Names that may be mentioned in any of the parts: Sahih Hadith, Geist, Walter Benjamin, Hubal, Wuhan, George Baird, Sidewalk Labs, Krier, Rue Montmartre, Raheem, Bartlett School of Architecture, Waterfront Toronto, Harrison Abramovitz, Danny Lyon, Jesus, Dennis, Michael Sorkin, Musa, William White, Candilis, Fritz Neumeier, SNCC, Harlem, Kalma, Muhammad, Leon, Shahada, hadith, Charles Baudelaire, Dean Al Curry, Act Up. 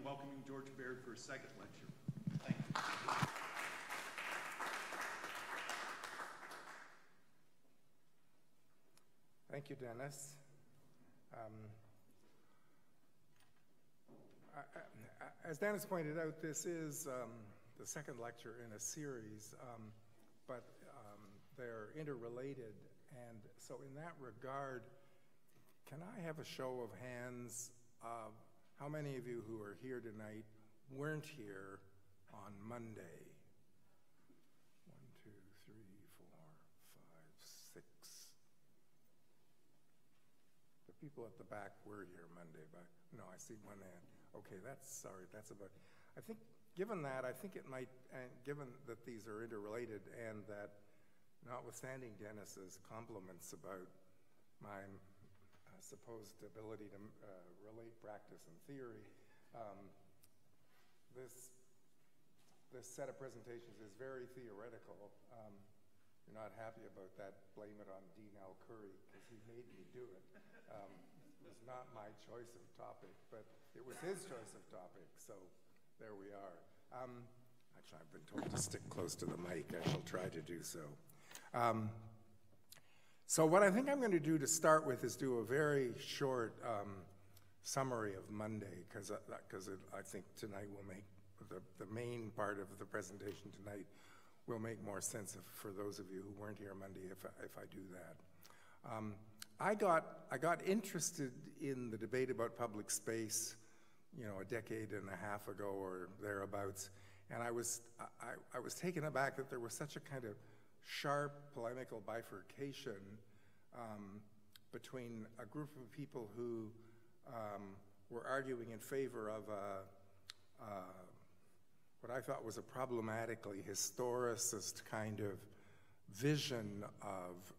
in welcoming George Baird for his second lecture. Thank you. Thank you, Dennis. As Dennis pointed out, this is the second lecture in a series, but they're interrelated. And so in that regard, can I have a show of hands of how many of you who are here tonight weren't here on Monday? 1, 2, 3, 4, 5, 6. The people at the back were here Monday, but no, I see one hand. Okay, that's about. I think, given that, I think it might, and given that these are interrelated and that, notwithstanding Dennis's compliments about my supposed ability to relate practice and theory, this set of presentations is very theoretical. You're not happy about that, blame it on Dean Al Curry, because he made me do it. It was not my choice of topic, but it was his choice of topic, so there we are. Actually, I've been told to stick close to the mic. I shall try to do so. So what I think I'm going to do to start with is do a very short summary of Monday, because I think tonight will make the main part of the presentation tonight will make more sense for those of you who weren't here Monday if I do that. I got interested in the debate about public space, a decade and a half ago or thereabouts, and I was taken aback that there was such a kind of sharp polemical bifurcation between a group of people who were arguing in favor of what I thought was a problematically historicist kind of vision of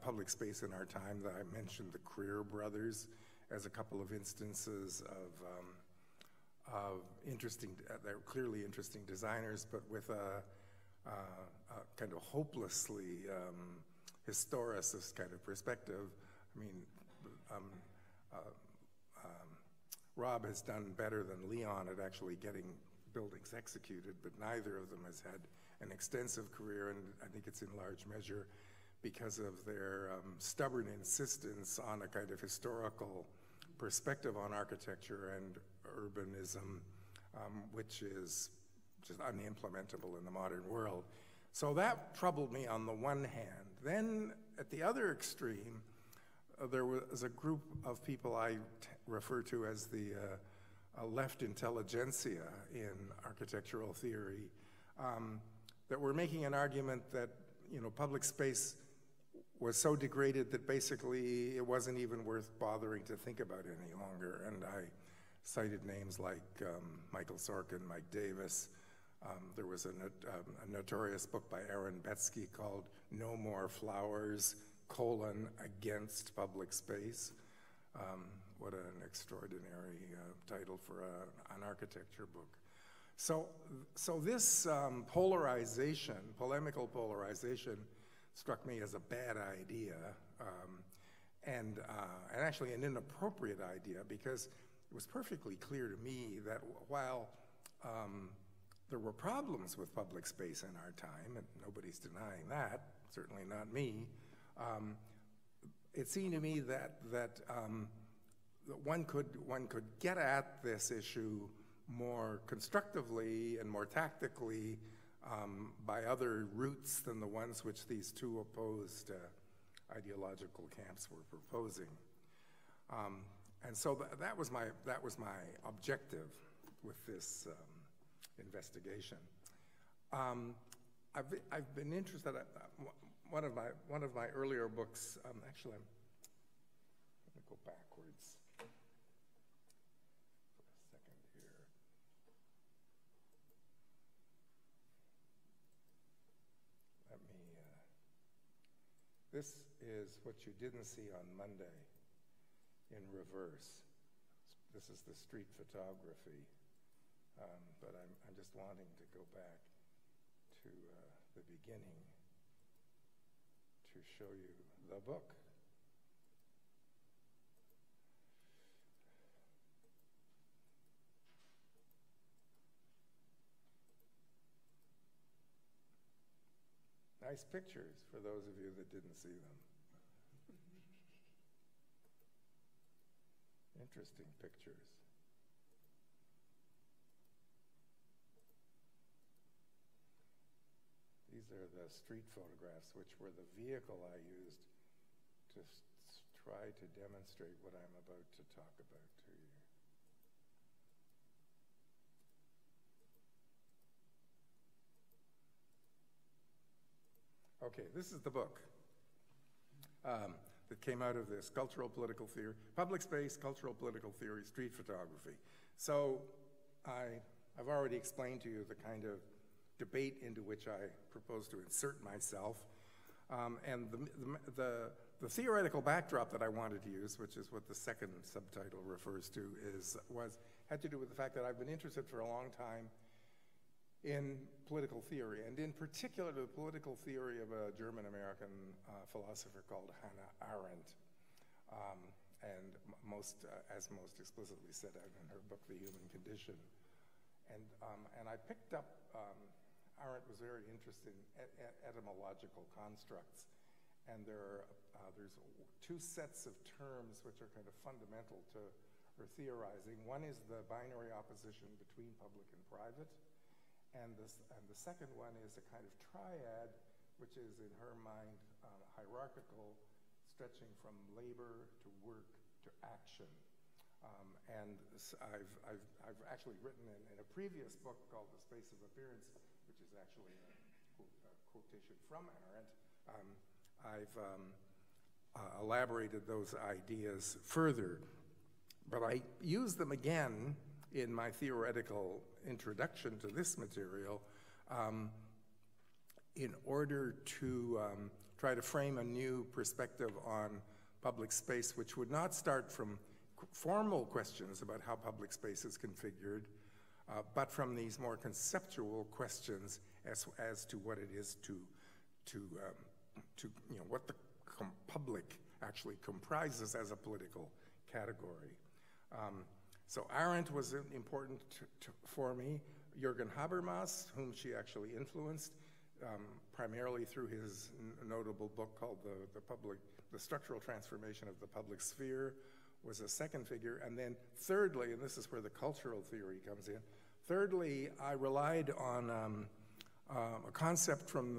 public space in our time that I mentioned the Krier brothers as a couple of instances of interesting, they're clearly interesting designers, but with a kind of hopelessly historicist kind of perspective. I mean, Rob has done better than Leon at actually getting buildings executed, but neither of them has had an extensive career, and I think it's in large measure because of their stubborn insistence on a kind of historical perspective on architecture and urbanism, which is just unimplementable in the modern world. So that troubled me on the one hand. Then at the other extreme, there was a group of people I refer to as the left intelligentsia in architectural theory that were making an argument that public space was so degraded that basically it wasn't even worth bothering to think about any longer. And I cited names like Michael Sorkin, Mike Davis. There was a notorious book by Aaron Betsky called "No More Flowers: Against Public Space." What an extraordinary title for an architecture book. So this polarization, polemical polarization, struck me as a bad idea, and actually an inappropriate idea, because it was perfectly clear to me that while there were problems with public space in our time, and nobody's denying that, certainly not me, it seemed to me that one could get at this issue more constructively and more tactically by other routes than the ones which these two opposed ideological camps were proposing. And so that was my objective with this investigation. I've been interested. One of my earlier books, actually, I'm going to go backwards for a second here. Let me, this is what you didn't see on Monday in reverse. This is the street photography, but I'm just wanting to go back to the beginning to show you the book. nice pictures for those of you that didn't see them. Interesting pictures. These are the street photographs, which were the vehicle I used to try to demonstrate what I'm about to talk about to you. Okay, this is the book that came out of this, Cultural Political Theory, Public Space, Cultural Political Theory, Street Photography. So I've already explained to you the kind of debate into which I propose to insert myself. And the theoretical backdrop that I wanted to use, which is what the second subtitle refers to, had to do with the fact that I've been interested for a long time in political theory, and in particular the political theory of a German-American philosopher called Hannah Arendt, and as most explicitly set out in her book, The Human Condition. And I picked up, Arendt was very interested in etymological constructs, and there are, there's two sets of terms which are kind of fundamental to her theorizing. One is the binary opposition between public and private, and the second one is a kind of triad, which is in her mind hierarchical, stretching from labor to work to action. And I've actually written in a previous book called The Space of Appearance, which is actually a quotation from Arendt. I've elaborated those ideas further, but I use them again in my theoretical introduction to this material in order to try to frame a new perspective on public space, which would not start from formal questions about how public space is configured, but from these more conceptual questions as to what it is to you know, what the public actually comprises as a political category. So Arendt was important for me. Jürgen Habermas, whom she actually influenced, primarily through his notable book called The Structural Transformation of the Public Sphere, was a second figure. And then thirdly, and this is where the cultural theory comes in, thirdly, I relied on a concept from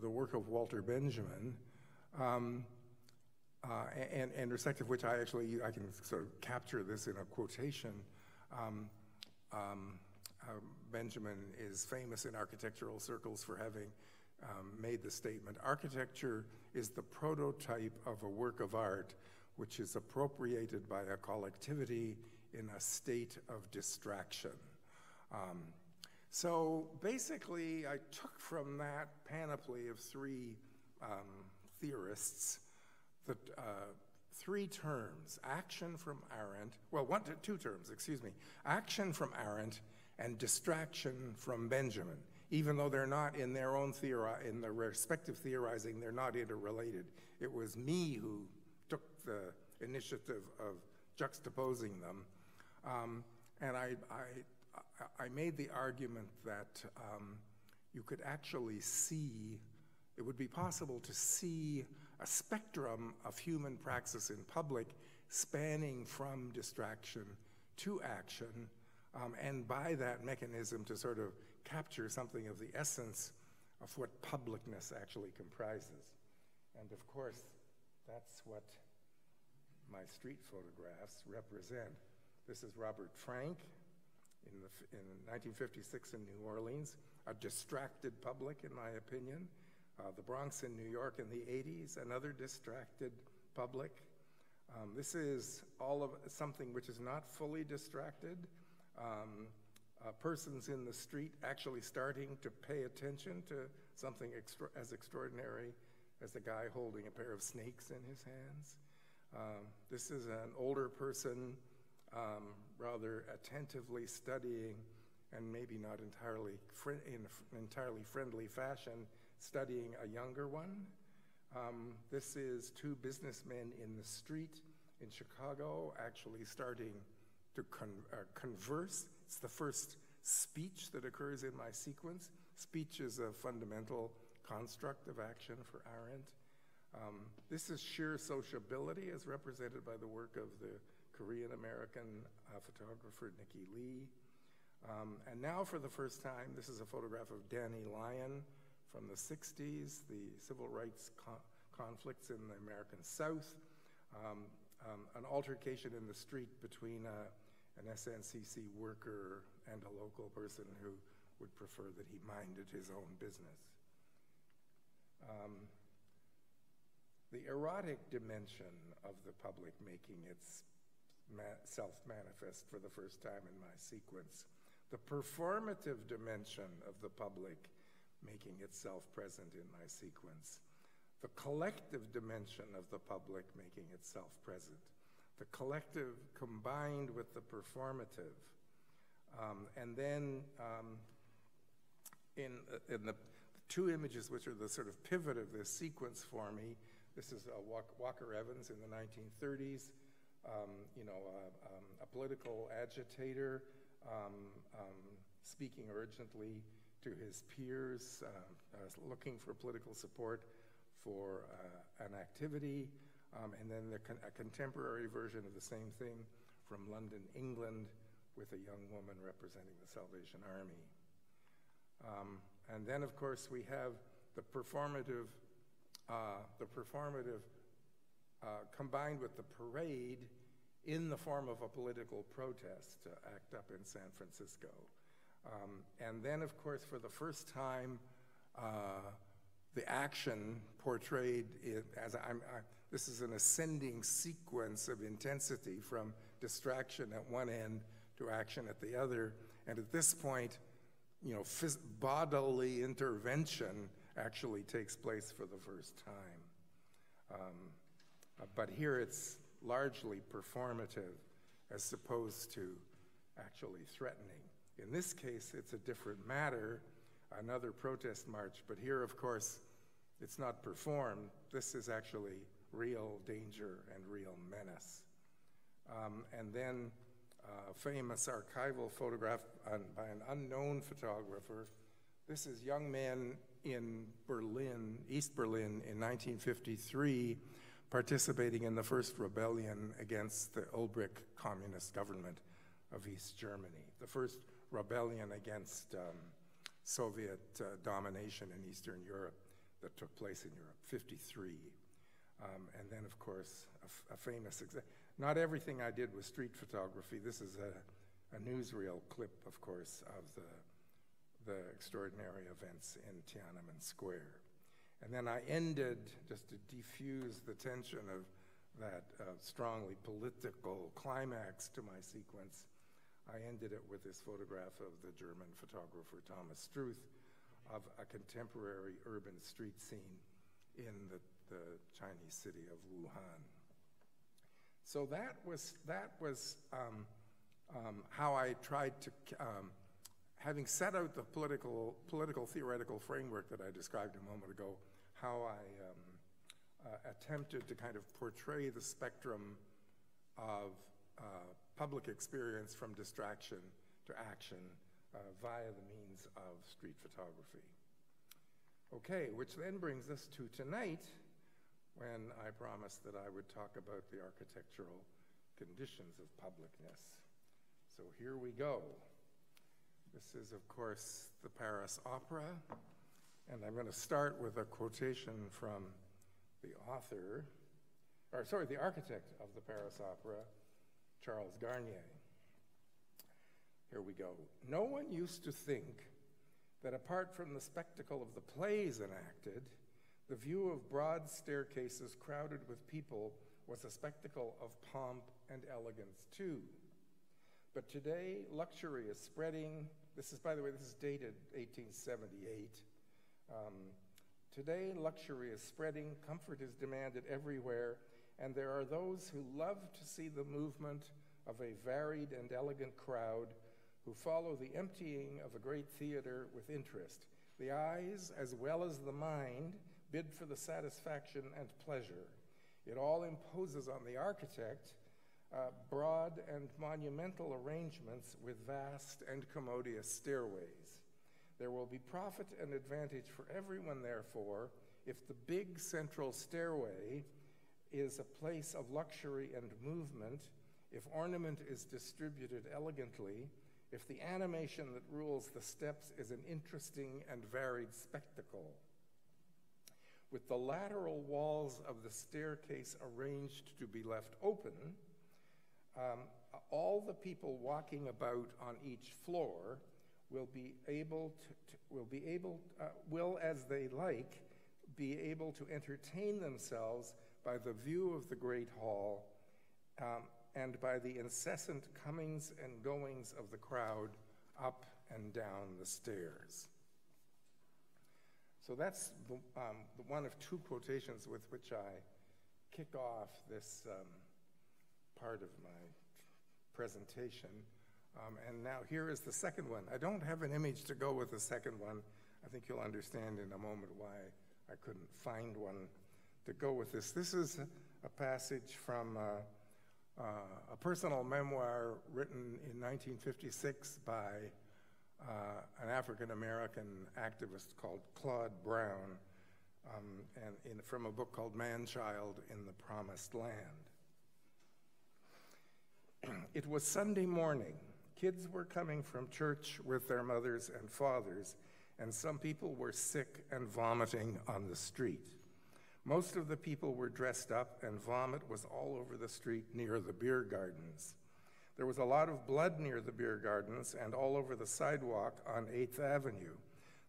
the work of Walter Benjamin, and respect of which I can sort of capture this in a quotation. Benjamin is famous in architectural circles for having made the statement, "Architecture is the prototype of a work of art which is appropriated by a collectivity in a state of distraction." So basically, I took from that panoply of three theorists the three terms, action from Arendt, well, two terms, excuse me, action from Arendt and distraction from Benjamin. Even though they're not in their own in their respective theorizing, they're not interrelated. It was me who took the initiative of juxtaposing them. And I made the argument that you could actually see, it would be possible to see a spectrum of human praxis in public spanning from distraction to action, and by that mechanism to sort of capture something of the essence of what publicness actually comprises. And of course, that's what my street photographs represent. This is Robert Frank in 1956 in New Orleans, a distracted public, in my opinion. The Bronx in New York in the 80s, another distracted public. This is all of something which is not fully distracted. Persons in the street actually starting to pay attention to something as extraordinary as the guy holding a pair of snakes in his hands. This is an older person rather attentively studying, and maybe not entirely in entirely friendly fashion, studying a younger one. This is two businessmen in the street in Chicago actually starting to converse. It's the first speech that occurs in my sequence. Speech is a fundamental construct of action for Arendt. This is sheer sociability as represented by the work of the Korean-American photographer Nikki Lee. And now for the first time, this is a photograph of Danny Lyon from the 60s, the civil rights conflicts in the American South, an altercation in the street between an SNCC worker and a local person who would prefer that he minded his own business. The erotic dimension of the public making its self-manifest for the first time in my sequence. The performative dimension of the public making itself present in my sequence. The collective dimension of the public making itself present. The collective combined with the performative. And then in the two images which are the sort of pivot of this sequence for me, this is Walker Evans in the 1930s, a political agitator speaking urgently to his peers, looking for political support for an activity, and then a contemporary version of the same thing from London, England, with a young woman representing the Salvation Army. And then, of course, we have the performative combined with the parade in the form of a political protest to ACT UP in San Francisco. And then, of course, for the first time, the action portrayed this is an ascending sequence of intensity from distraction at one end to action at the other. And at this point, bodily intervention actually takes place for the first time. But here it's largely performative as opposed to actually threatening. In this case, it's a different matter, another protest march, but here, of course, it's not performed. This is actually real danger and real menace. And then a famous archival photograph by an unknown photographer. This is young men in Berlin, East Berlin, in 1953, participating in the first rebellion against the Ulbricht communist government of East Germany, the first rebellion against Soviet domination in Eastern Europe that took place in Europe, 53. And then, of course, a famous example. Not everything I did was street photography. This is a newsreel clip, of course, of the extraordinary events in Tiananmen Square. And then I ended, just to diffuse the tension of that strongly political climax to my sequence, I ended it with this photograph of the German photographer Thomas Struth of a contemporary urban street scene in the Chinese city of Wuhan. So that was how I tried to, having set out the political theoretical framework that I described a moment ago, how I attempted to kind of portray the spectrum of public experience from distraction to action via the means of street photography. Okay, which then brings us to tonight, when I promised that I would talk about the architectural conditions of publicness. So here we go. This is, of course, the Paris Opera, and I'm going to start with a quotation from the architect of the Paris Opera, Charles Garnier. Here we go. No one used to think that apart from the spectacle of the plays enacted, the view of broad staircases crowded with people was a spectacle of pomp and elegance too. But today, luxury is spreading. This is, by the way, this is dated 1878. Today, luxury is spreading, comfort is demanded everywhere, and there are those who love to see the movement of a varied and elegant crowd who follow the emptying of a great theater with interest. The eyes, as well as the mind, bid for the satisfaction and pleasure. It all imposes on the architect broad and monumental arrangements with vast and commodious stairways. There will be profit and advantage for everyone, therefore, if the big central stairway is a place of luxury and movement, if ornament is distributed elegantly, if the animation that rules the steps is an interesting and varied spectacle. With the lateral walls of the staircase arranged to be left open, all the people walking about on each floor will, as they like, be able to entertain themselves by the view of the great hall and by the incessant comings and goings of the crowd up and down the stairs. So that's the one of two quotations with which I kick off this part of my presentation. And now here is the second one. I don't have an image to go with the second one. I think you'll understand in a moment why I couldn't find one to go with this. This is a passage from a personal memoir written in 1956 by an African-American activist called Claude Brown, from a book called Man-Child in the Promised Land. It was Sunday morning. Kids were coming from church with their mothers and fathers, and some people were sick and vomiting on the street. Most of the people were dressed up, and vomit was all over the street near the beer gardens. There was a lot of blood near the beer gardens and all over the sidewalk on 8th Avenue.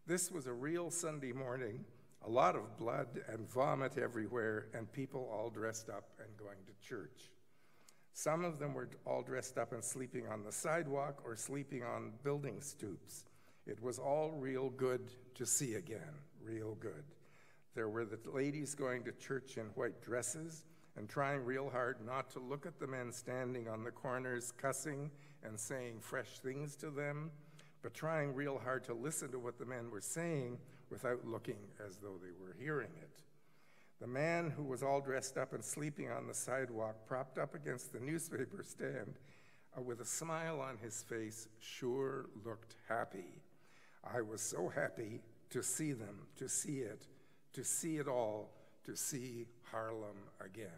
This was a real Sunday morning, a lot of blood and vomit everywhere, and people all dressed up and going to church. Some of them were all dressed up and sleeping on the sidewalk or sleeping on building stoops. It was all real good to see again, real good. There were the ladies going to church in white dresses, and trying real hard not to look at the men standing on the corners cussing and saying fresh things to them, but trying real hard to listen to what the men were saying without looking as though they were hearing it. The man who was all dressed up and sleeping on the sidewalk, propped up against the newspaper stand, with a smile on his face, sure looked happy. I was so happy to see them, to see it all, to see Harlem again.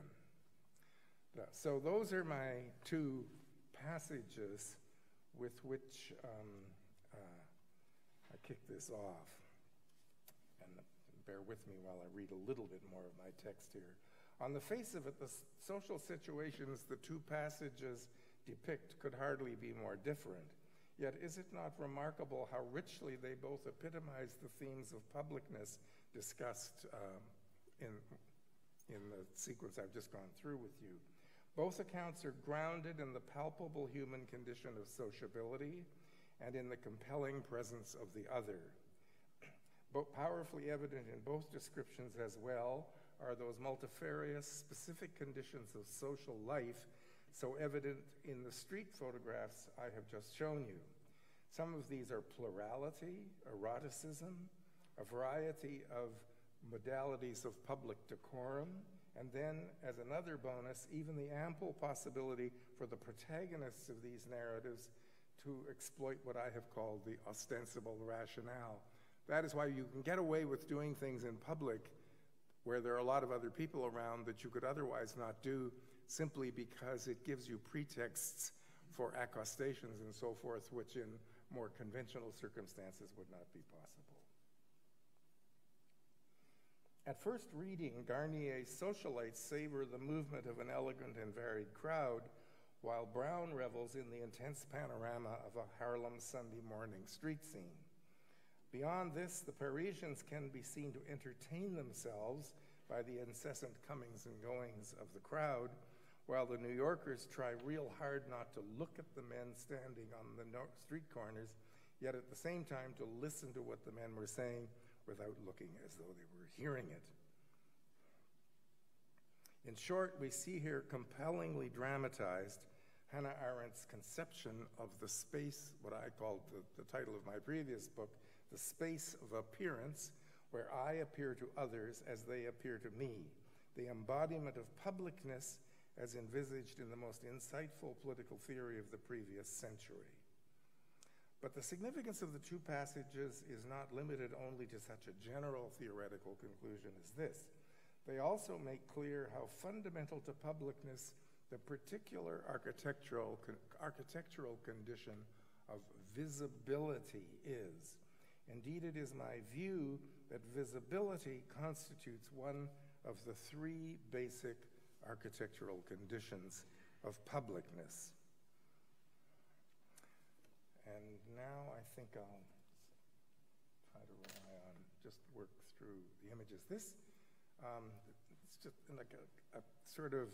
So those are my two passages with which I kick this off. And bear with me while I read a little bit more of my text here. On the face of it, the social situations the two passages depict could hardly be more different. Yet is it not remarkable how richly they both epitomize the themes of publicness discussed in the sequence I've just gone through with you. Both accounts are grounded in the palpable human condition of sociability and in the compelling presence of the other. Both powerfully evident in both descriptions as well are those multifarious specific conditions of social life so evident in the street photographs I have just shown you. Some of these are plurality, eroticism, a variety of modalities of public decorum, and then, as another bonus, even the ample possibility for the protagonists of these narratives to exploit what I have called the ostensible rationale. That is why you can get away with doing things in public where there are a lot of other people around that you could otherwise not do, simply because it gives you pretexts for accostations and so forth, which in more conventional circumstances would not be possible. At first reading, Garnier's socialites savor the movement of an elegant and varied crowd, while Brown revels in the intense panorama of a Harlem Sunday morning street scene. Beyond this, the Parisians can be seen to entertain themselves by the incessant comings and goings of the crowd, while the New Yorkers try real hard not to look at the men standing on the street corners, yet at the same time to listen to what the men were saying without looking as though they were hearing it. In short, we see here compellingly dramatized Hannah Arendt's conception of the space, what I called the title of my previous book, The Space of Appearance, where I appear to others as they appear to me, the embodiment of publicness as envisaged in the most insightful political theory of the previous century. But the significance of the two passages is not limited only to such a general theoretical conclusion as this. They also make clear how fundamental to publicness the particular architectural condition of visibility is. Indeed, it is my view that visibility constitutes one of the three basic architectural conditions of publicness. And now I think I'll try to rely on, just work through the images. This, it's just like a sort of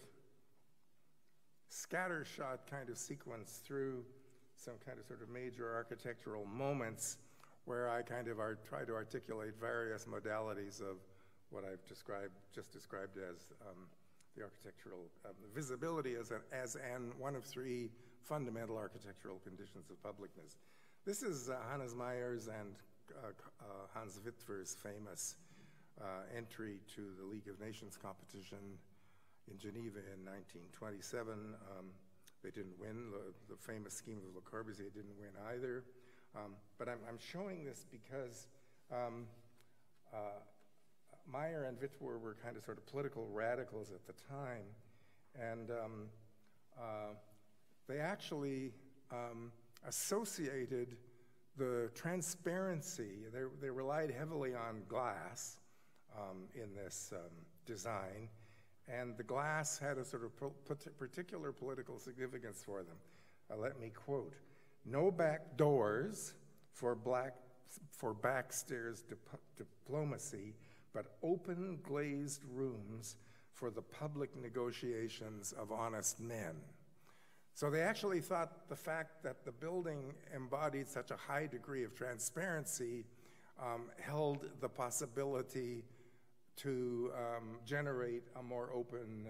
scattershot kind of sequence through some kind of sort of major architectural moments where I kind of try to articulate various modalities of what I've just described as the architectural visibility as one of three fundamental architectural conditions of publicness. This is Hannes Meyer's and Hans Witwer's famous entry to the League of Nations competition in Geneva in 1927. They didn't win. The famous scheme of Le Corbusier didn't win either. But I'm showing this because Meyer and Witwer were kind of sort of political radicals at the time, and they actually associated the transparency. They relied heavily on glass in this design, and the glass had a sort of particular political significance for them. Let me quote. No back doors for backstairs diplomacy, but open glazed rooms for the public negotiations of honest men. So they actually thought the fact that the building embodied such a high degree of transparency held the possibility to generate a more open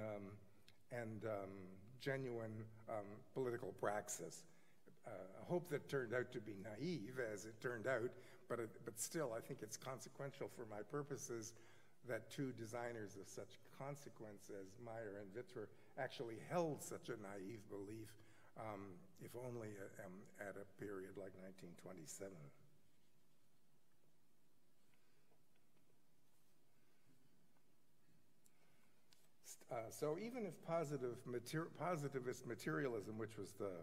and genuine political praxis. I hope that turned out to be naive, as it turned out, but still I think it's consequential for my purposes that two designers of such consequence as Meyer and Witwer actually held such a naive belief, if only at a period like 1927. So even if positivist materialism, which was the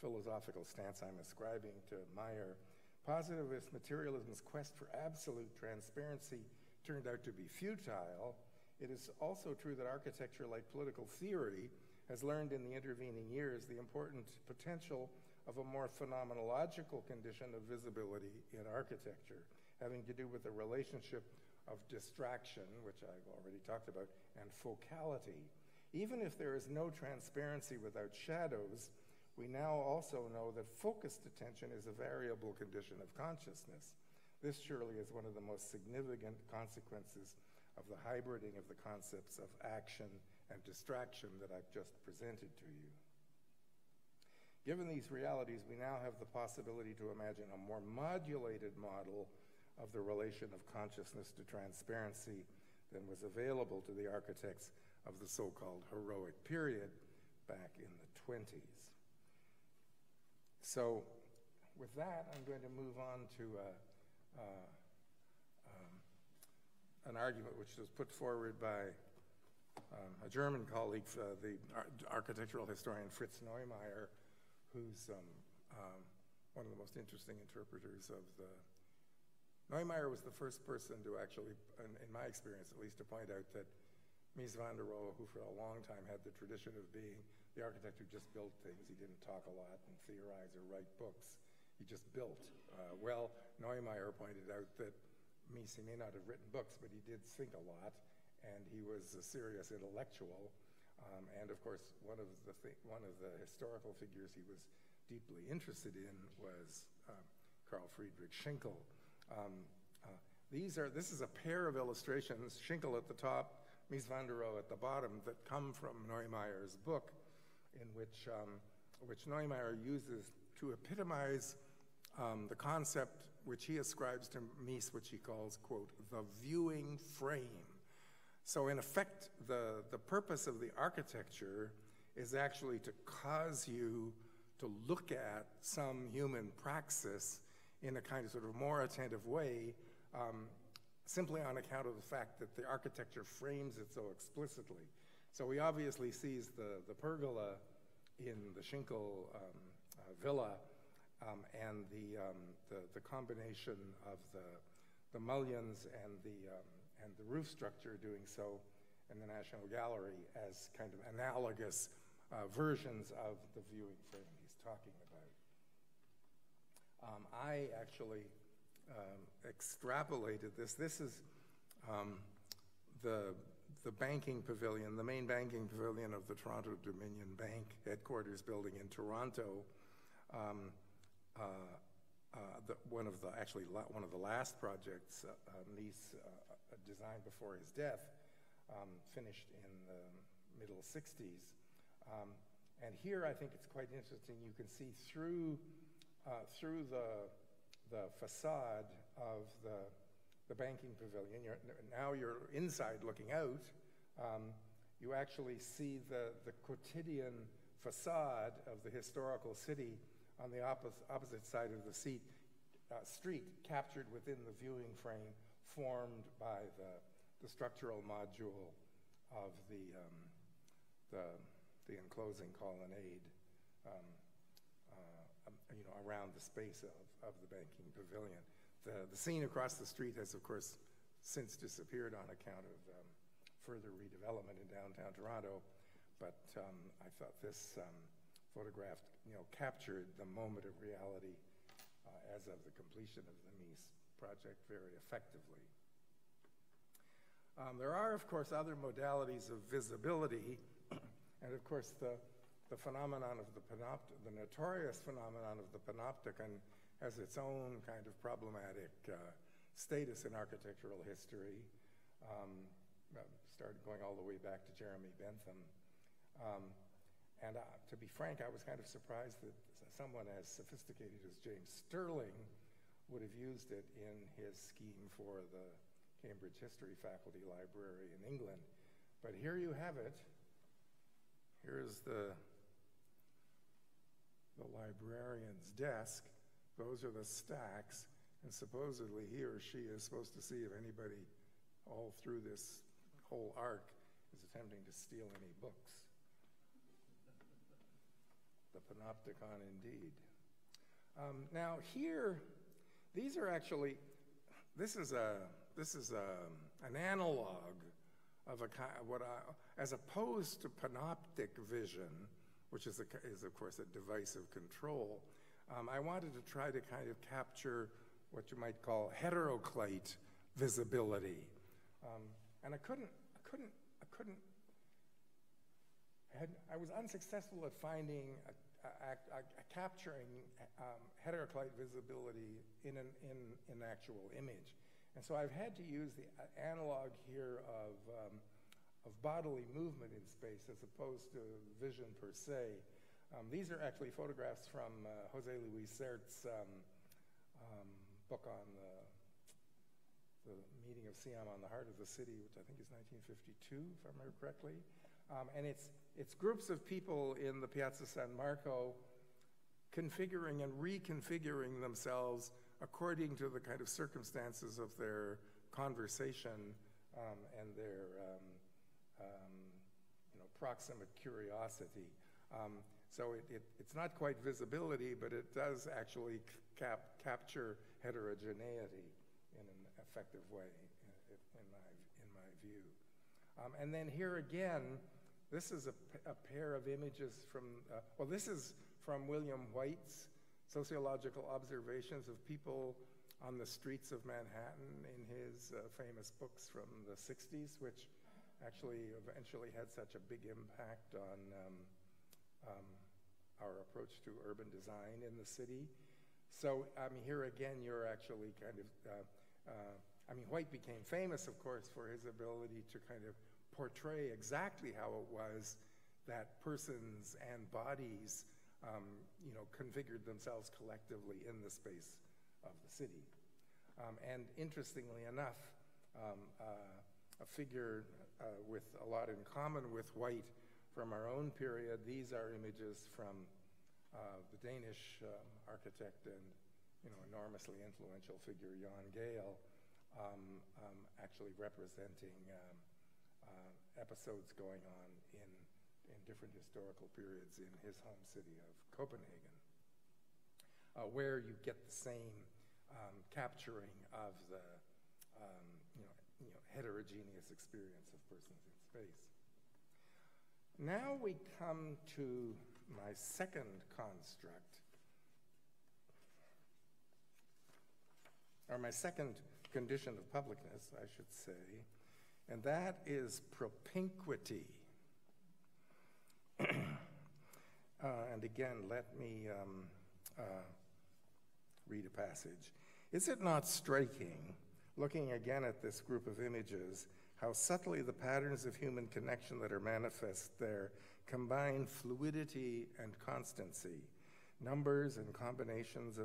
philosophical stance I'm ascribing to Meyer, positivist materialism's quest for absolute transparency turned out to be futile, it is also true that architecture, like political theory, has learned in the intervening years the important potential of a more phenomenological condition of visibility in architecture, having to do with the relationship of distraction, which I've already talked about, and focality. Even if there is no transparency without shadows, we now also know that focused attention is a variable condition of consciousness. This surely is one of the most significant consequences of the hybriding of the concepts of action and distraction that I've just presented to you. Given these realities, we now have the possibility to imagine a more modulated model of the relation of consciousness to transparency than was available to the architects of the so-called heroic period back in the 1920s. So with that, I'm going to move on to an argument which was put forward by a German colleague, the architectural historian Fritz Neumeier, who's one of the most interesting interpreters of the... Neumeier was the first person to actually, in my experience at least, to point out that Mies van der Rohe, who for a long time had the tradition of being the architect who just built things, he didn't talk a lot and theorize or write books, he just built. Well, Neumeier pointed out that Mies, he may not have written books, but he did think a lot, and he was a serious intellectual, and of course one of the historical figures he was deeply interested in was Carl Friedrich Schinkel. This is a pair of illustrations, Schinkel at the top, Mies van der Rohe at the bottom, that come from Neumeier's book, in which Neumeier uses to epitomize the concept which he ascribes to Mies, which he calls, quote, the viewing frame. So in effect, the purpose of the architecture is actually to cause you to look at some human praxis in a kind of sort of more attentive way, simply on account of the fact that the architecture frames it so explicitly. So he obviously sees the pergola in the Schinkel villa and the combination of the mullions and the roof structure doing so in the National Gallery as kind of analogous versions of the viewing frame he's talking about. I actually extrapolated this. This is the banking pavilion, the main banking pavilion of the Toronto Dominion Bank headquarters building in Toronto. One of the last projects Niess designed before his death, finished in the middle 60s. And here I think it's quite interesting. You can see through the facade of the banking pavilion. Now you're inside looking out. You actually see the quotidian facade of the historical city on the opposite side of the street, captured within the viewing frame formed by the structural module of the enclosing colonnade around the space of the banking pavilion. The scene across the street has, of course, since disappeared on account of further redevelopment in downtown Toronto, but I thought this photograph, captured the moment of reality as of the completion of the Niess project very effectively. There are, of course, other modalities of visibility, and of course the phenomenon of the notorious phenomenon of the panopticon has its own kind of problematic status in architectural history, started going all the way back to Jeremy Bentham. And to be frank, I was kind of surprised that someone as sophisticated as James Stirling would have used it in his scheme for the Cambridge History Faculty Library in England. But here you have it. Here's the librarian's desk. Those are the stacks, and supposedly he or she is supposed to see if anybody all through this whole arc is attempting to steal any books. The panopticon indeed. Now here, these are actually, this is an analog of a kind, as opposed to panoptic vision, which is of course a device of control. I wanted to try to kind of capture what you might call heteroclite visibility, and I was unsuccessful at finding capturing heteroclite visibility in actual image, and so I've had to use the analog here of bodily movement in space as opposed to vision per se. These are actually photographs from José Luis Sert's book on the meeting of Siam on the heart of the city, which I think is 1952, if I remember correctly. And it's groups of people in the Piazza San Marco configuring and reconfiguring themselves according to the kind of circumstances of their conversation and their proximate curiosity. So it's not quite visibility, but it does actually capture heterogeneity in an effective way, in my view. And then here again, this is a pair of images from, this is from William White's sociological observations of people on the streets of Manhattan in his famous books from the 60s, which actually eventually had such a big impact on our approach to urban design in the city. So here again, you're actually kind of, White became famous, of course, for his ability to kind of portray exactly how it was that persons and bodies, configured themselves collectively in the space of the city. And interestingly enough, a figure with a lot in common with White from our own period, these are images from the Danish architect and enormously influential figure Jan Gehl, actually representing episodes going on in different historical periods in his home city of Copenhagen, where you get the same capturing of the heterogeneous experience of persons in space. Now we come to my second construct, or my second condition of publicness, I should say, and that is propinquity. And again, let me read a passage. Is it not striking, looking again at this group of images, how subtly the patterns of human connection that are manifest there combine fluidity and constancy? Numbers and combinations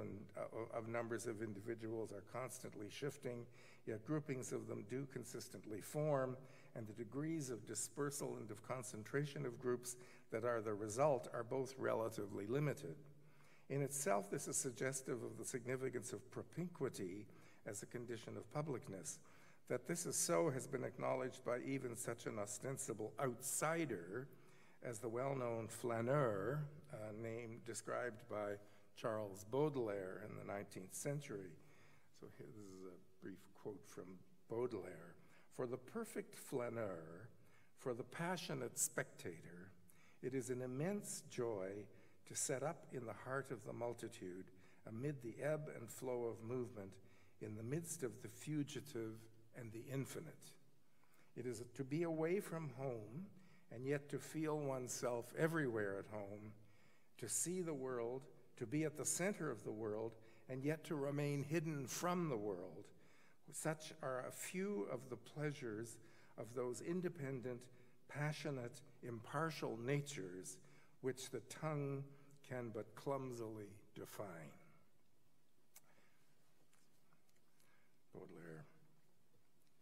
of numbers of individuals are constantly shifting, yet groupings of them do consistently form, and the degrees of dispersal and of concentration of groups that are the result are both relatively limited. In itself, this is suggestive of the significance of propinquity as a condition of publicness. That this is so has been acknowledged by even such an ostensible outsider as the well-known flaneur, a name described by Charles Baudelaire in the 19th century. So here, this is a brief quote from Baudelaire. For the perfect flaneur, for the passionate spectator, it is an immense joy to set up in the heart of the multitude, amid the ebb and flow of movement, in the midst of the fugitive and the infinite. It is to be away from home, and yet to feel oneself everywhere at home, to see the world, to be at the center of the world, and yet to remain hidden from the world. Such are a few of the pleasures of those independent, passionate, impartial natures which the tongue can but clumsily define. Baudelaire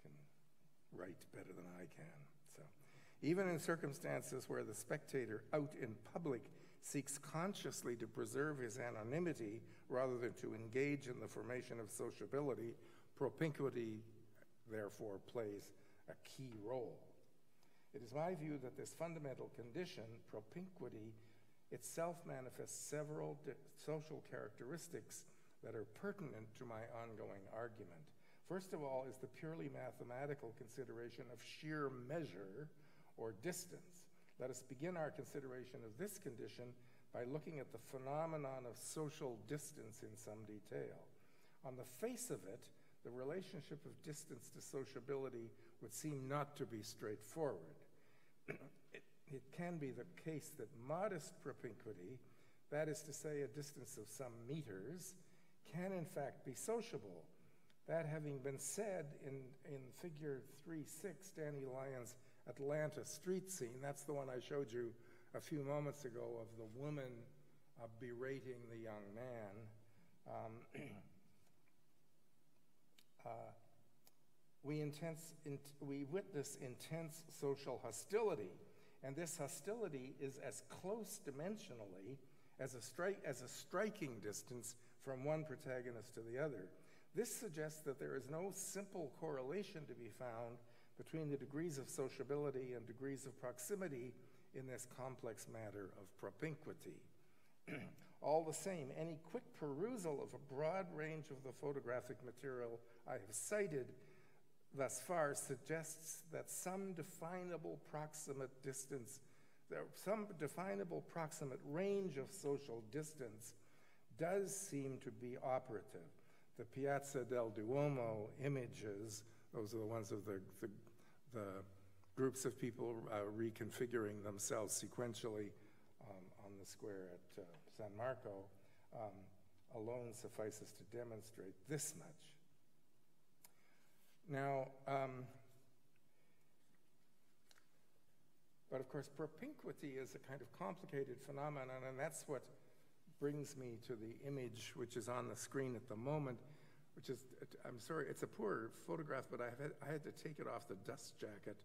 can write better than I can, so. Even in circumstances where the spectator out in public seeks consciously to preserve his anonymity rather than to engage in the formation of sociability, propinquity therefore plays a key role. It is my view that this fundamental condition, propinquity, itself manifests several social characteristics that are pertinent to my ongoing argument. First of all is the purely mathematical consideration of sheer measure or distance. Let us begin our consideration of this condition by looking at the phenomenon of social distance in some detail. On the face of it, the relationship of distance to sociability would seem not to be straightforward. It can be the case that modest propinquity, that is to say a distance of some meters, can in fact be sociable. That having been said, in figure 3.6, Danny Lyon's Atlanta street scene, that's the one I showed you a few moments ago of the woman berating the young man. We witness intense social hostility, and this hostility is as close dimensionally as a striking distance from one protagonist to the other. This suggests that there is no simple correlation to be found between the degrees of sociability and degrees of proximity in this complex matter of propinquity. All the same, any quick perusal of a broad range of the photographic material I have cited thus far suggests that some definable proximate distance, some definable proximate range of social distance does seem to be operative. The Piazza del Duomo images, those are the ones of the groups of people reconfiguring themselves sequentially on the square at San Marco, alone suffices to demonstrate this much. Now, but of course, propinquity is a kind of complicated phenomenon, and that's what brings me to the image which is on the screen at the moment, which is, I'm sorry, it's a poor photograph, but I had to take it off the dust jacket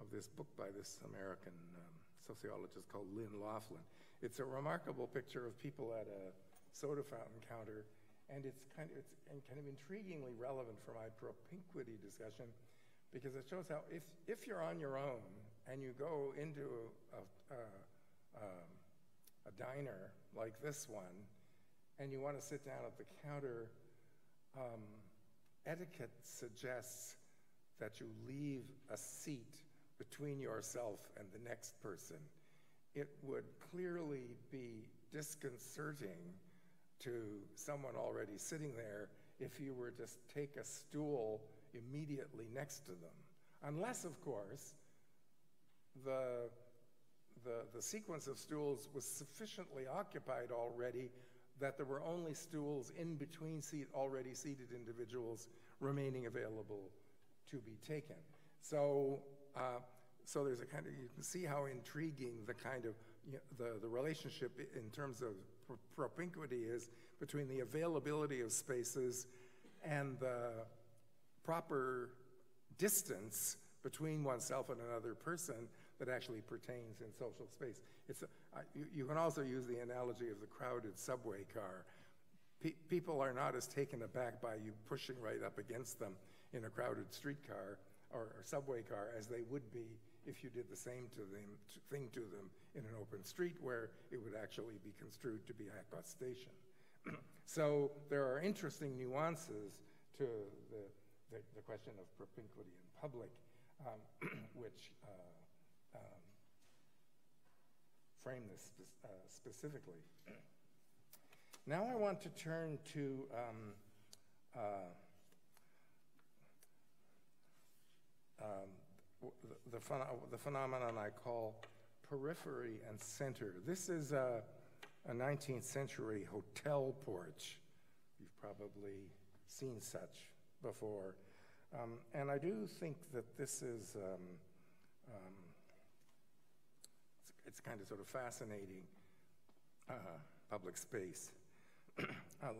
of this book by this American sociologist called Lynn Laughlin. It's a remarkable picture of people at a soda fountain counter, and it's kind of intriguingly relevant for my propinquity discussion, because it shows how if you're on your own and you go into a diner like this one, and you want to sit down at the counter, etiquette suggests that you leave a seat between yourself and the next person. It would clearly be disconcerting to someone already sitting there if you were to take a stool immediately next to them. Unless, of course, the sequence of stools was sufficiently occupied already that there were only stools in between already seated individuals remaining available to be taken. So there's a kind of, you can see how intriguing the kind of, you know, the relationship in terms of propinquity is between the availability of spaces and the proper distance between oneself and another person that actually pertains in social space. You can also use the analogy of the crowded subway car. People are not as taken aback by you pushing right up against them in a crowded streetcar or subway car as they would be if you did the same thing to them in an open street, where it would actually be construed to be accostation. So there are interesting nuances to the question of propinquity in public, which frame this specifically. Now I want to turn to the phenomenon I call periphery and center. This is a 19th century hotel porch. You've probably seen such before. And I do think that this is, it's kind of sort of fascinating public space.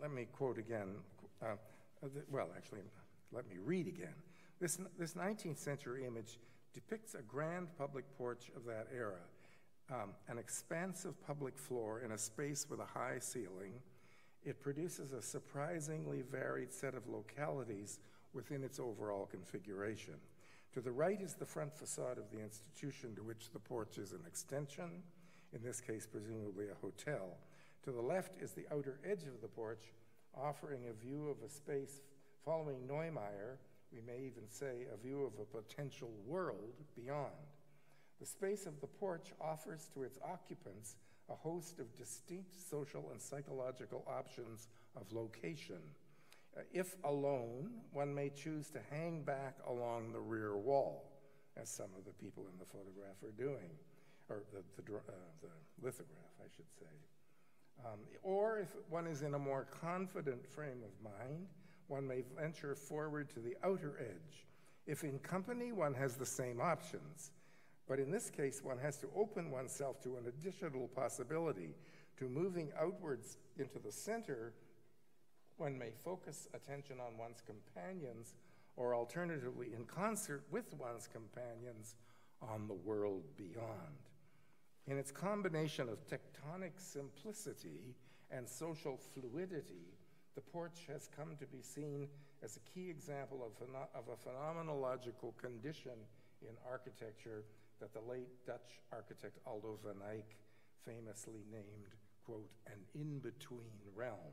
Let me quote again. Well, actually, let me read again. This 19th century image depicts a grand public porch of that era, an expansive public floor in a space with a high ceiling. It produces a surprisingly varied set of localities within its overall configuration. To the right is the front facade of the institution to which the porch is an extension, in this case presumably a hotel. To the left is the outer edge of the porch, offering a view of a space following Neumeier. We may even say a view of a potential world beyond. The space of the porch offers to its occupants a host of distinct social and psychological options of location. If alone, one may choose to hang back along the rear wall, as some of the people in the photograph are doing, or the lithograph, I should say. Or if one is in a more confident frame of mind, one may venture forward to the outer edge. If in company, one has the same options. But in this case, one has to open oneself to an additional possibility. To moving outwards into the center, one may focus attention on one's companions, or alternatively, in concert with one's companions, on the world beyond. In its combination of tectonic simplicity and social fluidity, the porch has come to be seen as a key example of a phenomenological condition in architecture that the late Dutch architect Aldo van Eyck famously named, quote, an in-between realm,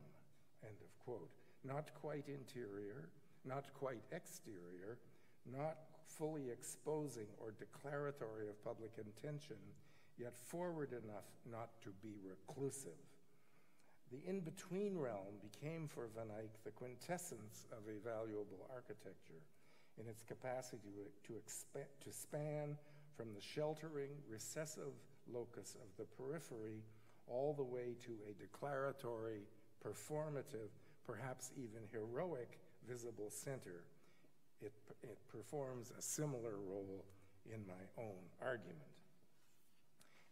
end of quote. Not quite interior, not quite exterior, not fully exposing or declaratory of public intention, yet forward enough not to be reclusive. The in-between realm became for van Eyck the quintessence of a valuable architecture, in its capacity to span from the sheltering, recessive locus of the periphery all the way to a declaratory, performative, perhaps even heroic, visible center. It performs a similar role in my own argument.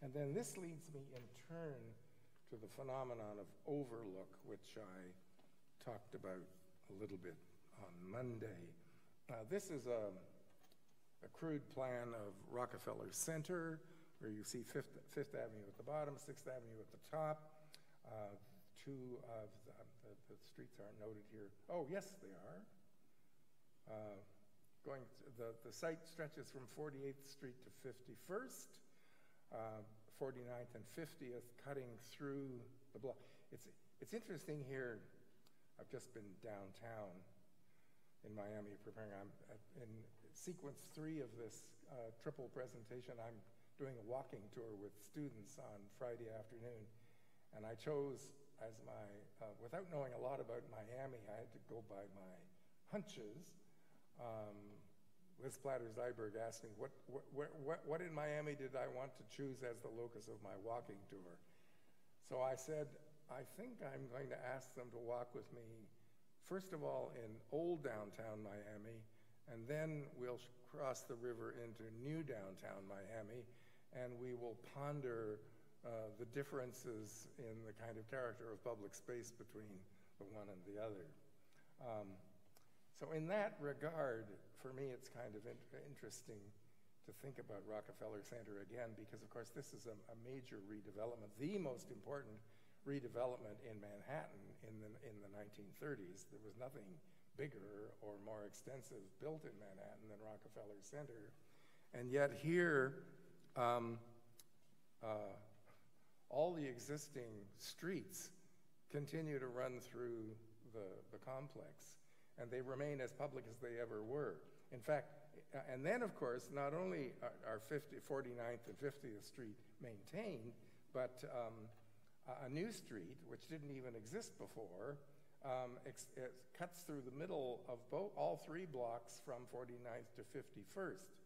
And then this leads me in turn to the phenomenon of overlook, which I talked about a little bit on Monday. This is a crude plan of Rockefeller Center where you see Fifth Avenue at the bottom, 6th Avenue at the top. Two of the streets aren't noted here. Oh, yes, they are. Going to the site stretches from 48th Street to 51st, 49th and 50th, cutting through the block. It's interesting here. I've just been downtown in Miami preparing. I'm in sequence 3 of this triple presentation. I'm doing a walking tour with students on Friday afternoon, and I chose as my, without knowing a lot about Miami, I had to go by my hunches. Liz Platter-Zyberg asked me, what in Miami did I want to choose as the locus of my walking tour? So I said, I think I'm going to ask them to walk with me, first of all, in old downtown Miami, and then we'll cross the river into new downtown Miami, and we will ponder the differences in the kind of character of public space between the one and the other. So in that regard, for me, it's kind of interesting to think about Rockefeller Center again, because of course this is a major redevelopment, the most important redevelopment in Manhattan in the 1930s. There was nothing bigger or more extensive built in Manhattan than Rockefeller Center. And yet here, all the existing streets continue to run through the complex, and they remain as public as they ever were. In fact, and then of course, not only are 49th and 50th Street maintained, but a new street, which didn't even exist before, it cuts through the middle of all 3 blocks from 49th to 51st.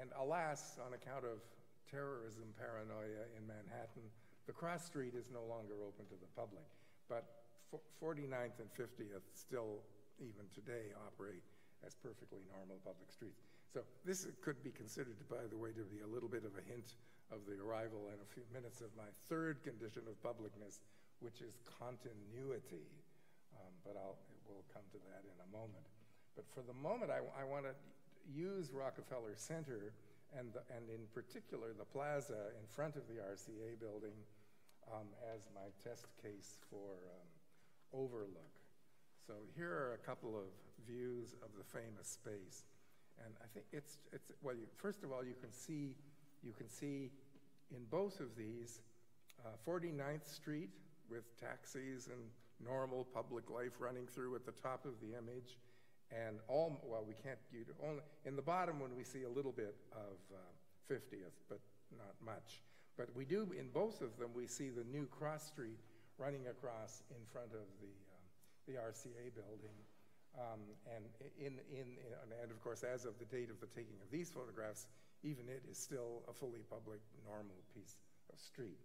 And alas, on account of terrorism paranoia in Manhattan, the cross street is no longer open to the public. But 49th and 50th still, even today, operate as perfectly normal public streets. So this could be considered, by the way, to be a little bit of a hint of the arrival in a few minutes of my third condition of publicness, which is continuity. But we'll come to that in a moment. But for the moment, I want to use Rockefeller Center and in particular the plaza in front of the RCA building as my test case for overlook. So here are a couple of views of the famous space, and I think it's well. First of all, you can see in both of these 49th Street with taxis and normal public life running through at the top of the image, and all well we can't you only in the bottom when we see a little bit of 50th, but not much. But we do in both of them we see the new cross street running across in front of the RCA building, and and of course, as of the date of the taking of these photographs, even it is still a fully public, normal piece of street.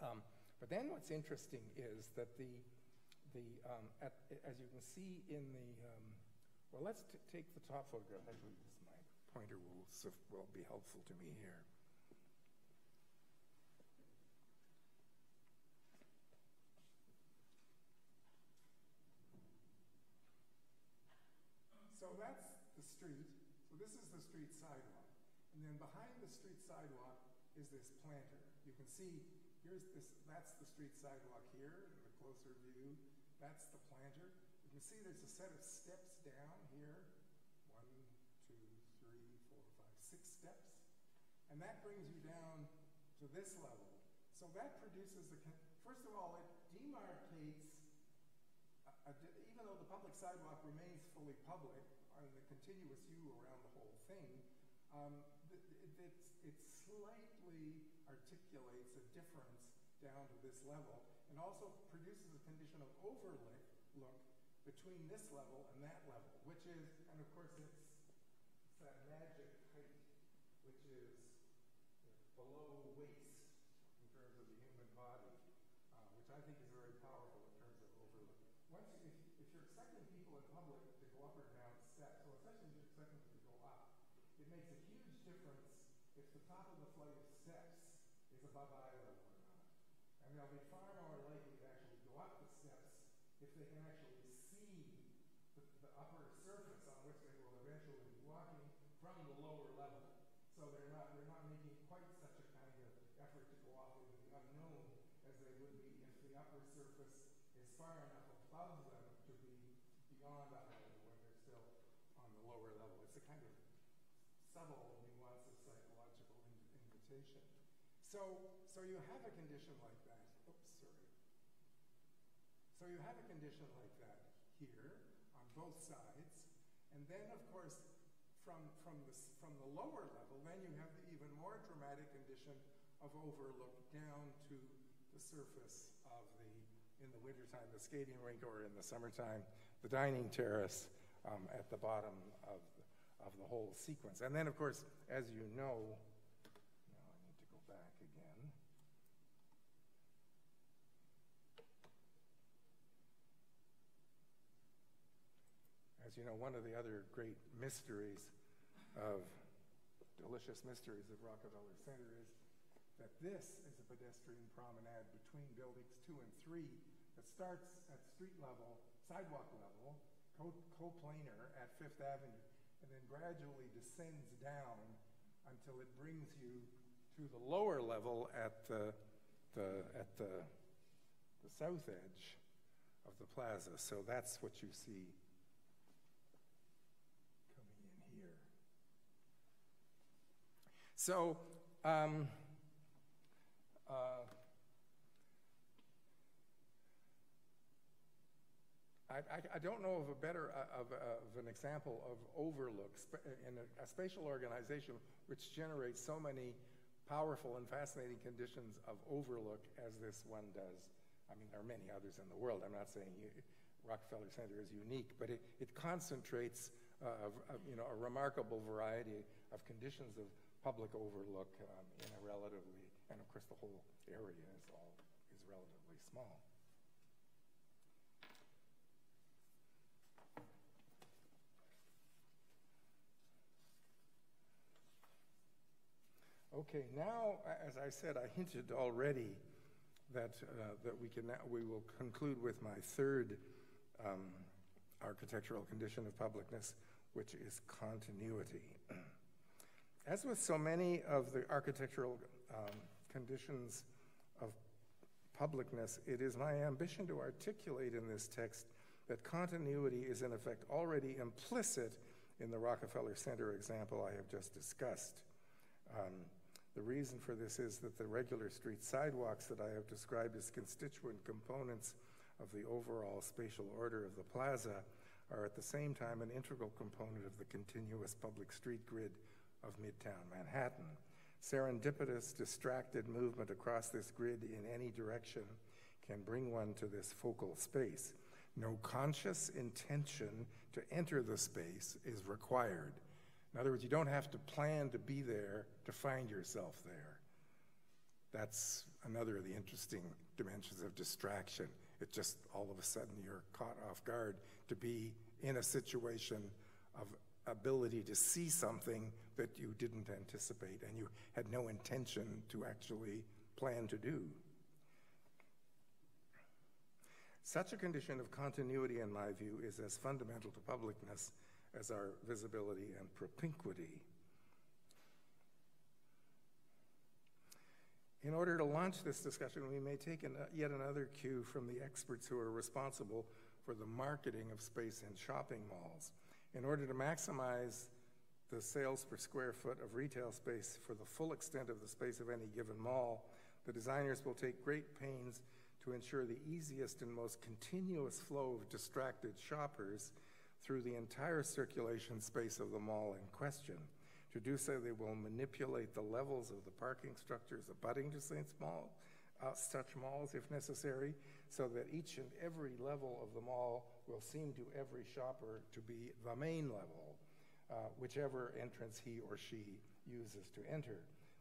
But then, what's interesting is that as you can see in the well, let's take the top photograph. I believe my pointer will be helpful to me here. So that's the street. So this is the street sidewalk. And then behind the street sidewalk is this planter. You can see, here's this, that's the street sidewalk here in the closer view. That's the planter. You can see there's a set of steps down here. 1, 2, 3, 4, 5, 6 steps. And that brings you down to this level. So that produces, first of all, it demarcates. Even though the public sidewalk remains fully public, on the continuous U around the whole thing, it slightly articulates a difference down to this level, and also produces a condition of overlook between this level and that level, which is, and of course it's that magic height, which is below waist in terms of the human body, which I think is very powerful. If you're expecting people in public to go up or down steps, so especially if you're expecting them to go up, it makes a huge difference if the top of the flight of steps is above eye level or not. And they'll be far more likely to actually go up the steps if they can actually see the upper surface on which they will eventually be walking from the lower level. So they're not making quite such a kind of effort to go off into the unknown as they would be if the upper surface is far enough above them to be beyond that level when they're still on the lower level. It's a kind of subtle nuance of psychological invitation. So you have a condition like that. Oops, sorry. So you have a condition like that here on both sides, and then of course from the lower level, then you have the even more dramatic condition of overlook down to the surface of in the wintertime, the skating rink, or in the summertime, the dining terrace at the bottom of the whole sequence. And then, of course, as you know, now I need to go back again. As you know, one of the other great mysteries of, delicious mysteries of Rockefeller Center is that this is a pedestrian promenade between buildings 2 and 3 that starts at street level, sidewalk level, coplanar at Fifth Avenue, and then gradually descends down until it brings you to the lower level at the south edge of the plaza. So that's what you see coming in here. So I don't know of a better of an example of overlook in a spatial organization which generates so many powerful and fascinating conditions of overlook as this one does. I mean, there are many others in the world. I'm not saying Rockefeller Center is unique, but it concentrates a remarkable variety of conditions of public overlook in a relatively, and of course the whole area is relatively small. Okay, now, as I said, I hinted already that we will conclude with my third architectural condition of publicness, which is continuity. As with so many of the architectural conditions of publicness, it is my ambition to articulate in this text that continuity is in effect already implicit in the Rockefeller Center example I have just discussed. The reason for this is that the regular street sidewalks that I have described as constituent components of the overall spatial order of the plaza are at the same time an integral component of the continuous public street grid of Midtown Manhattan. Serendipitous, distracted movement across this grid in any direction can bring one to this focal space. No conscious intention to enter the space is required. In other words, you don't have to plan to be there to find yourself there. That's another of the interesting dimensions of distraction. It's just all of a sudden you're caught off guard to be in a situation of ability to see something that you didn't anticipate and you had no intention to actually plan to do. Such a condition of continuity, in my view, is as fundamental to publicness as our visibility and propinquity. In order to launch this discussion, we may take yet another cue from the experts who are responsible for the marketing of space in shopping malls. In order to maximize the sales per square foot of retail space for the full extent of the space of any given mall, the designers will take great pains to ensure the easiest and most continuous flow of distracted shoppers through the entire circulation space of the mall in question. To do so, they will manipulate the levels of the parking structures abutting to such malls if necessary, so that each and every level of the mall will seem to every shopper to be the main level, whichever entrance he or she uses to enter.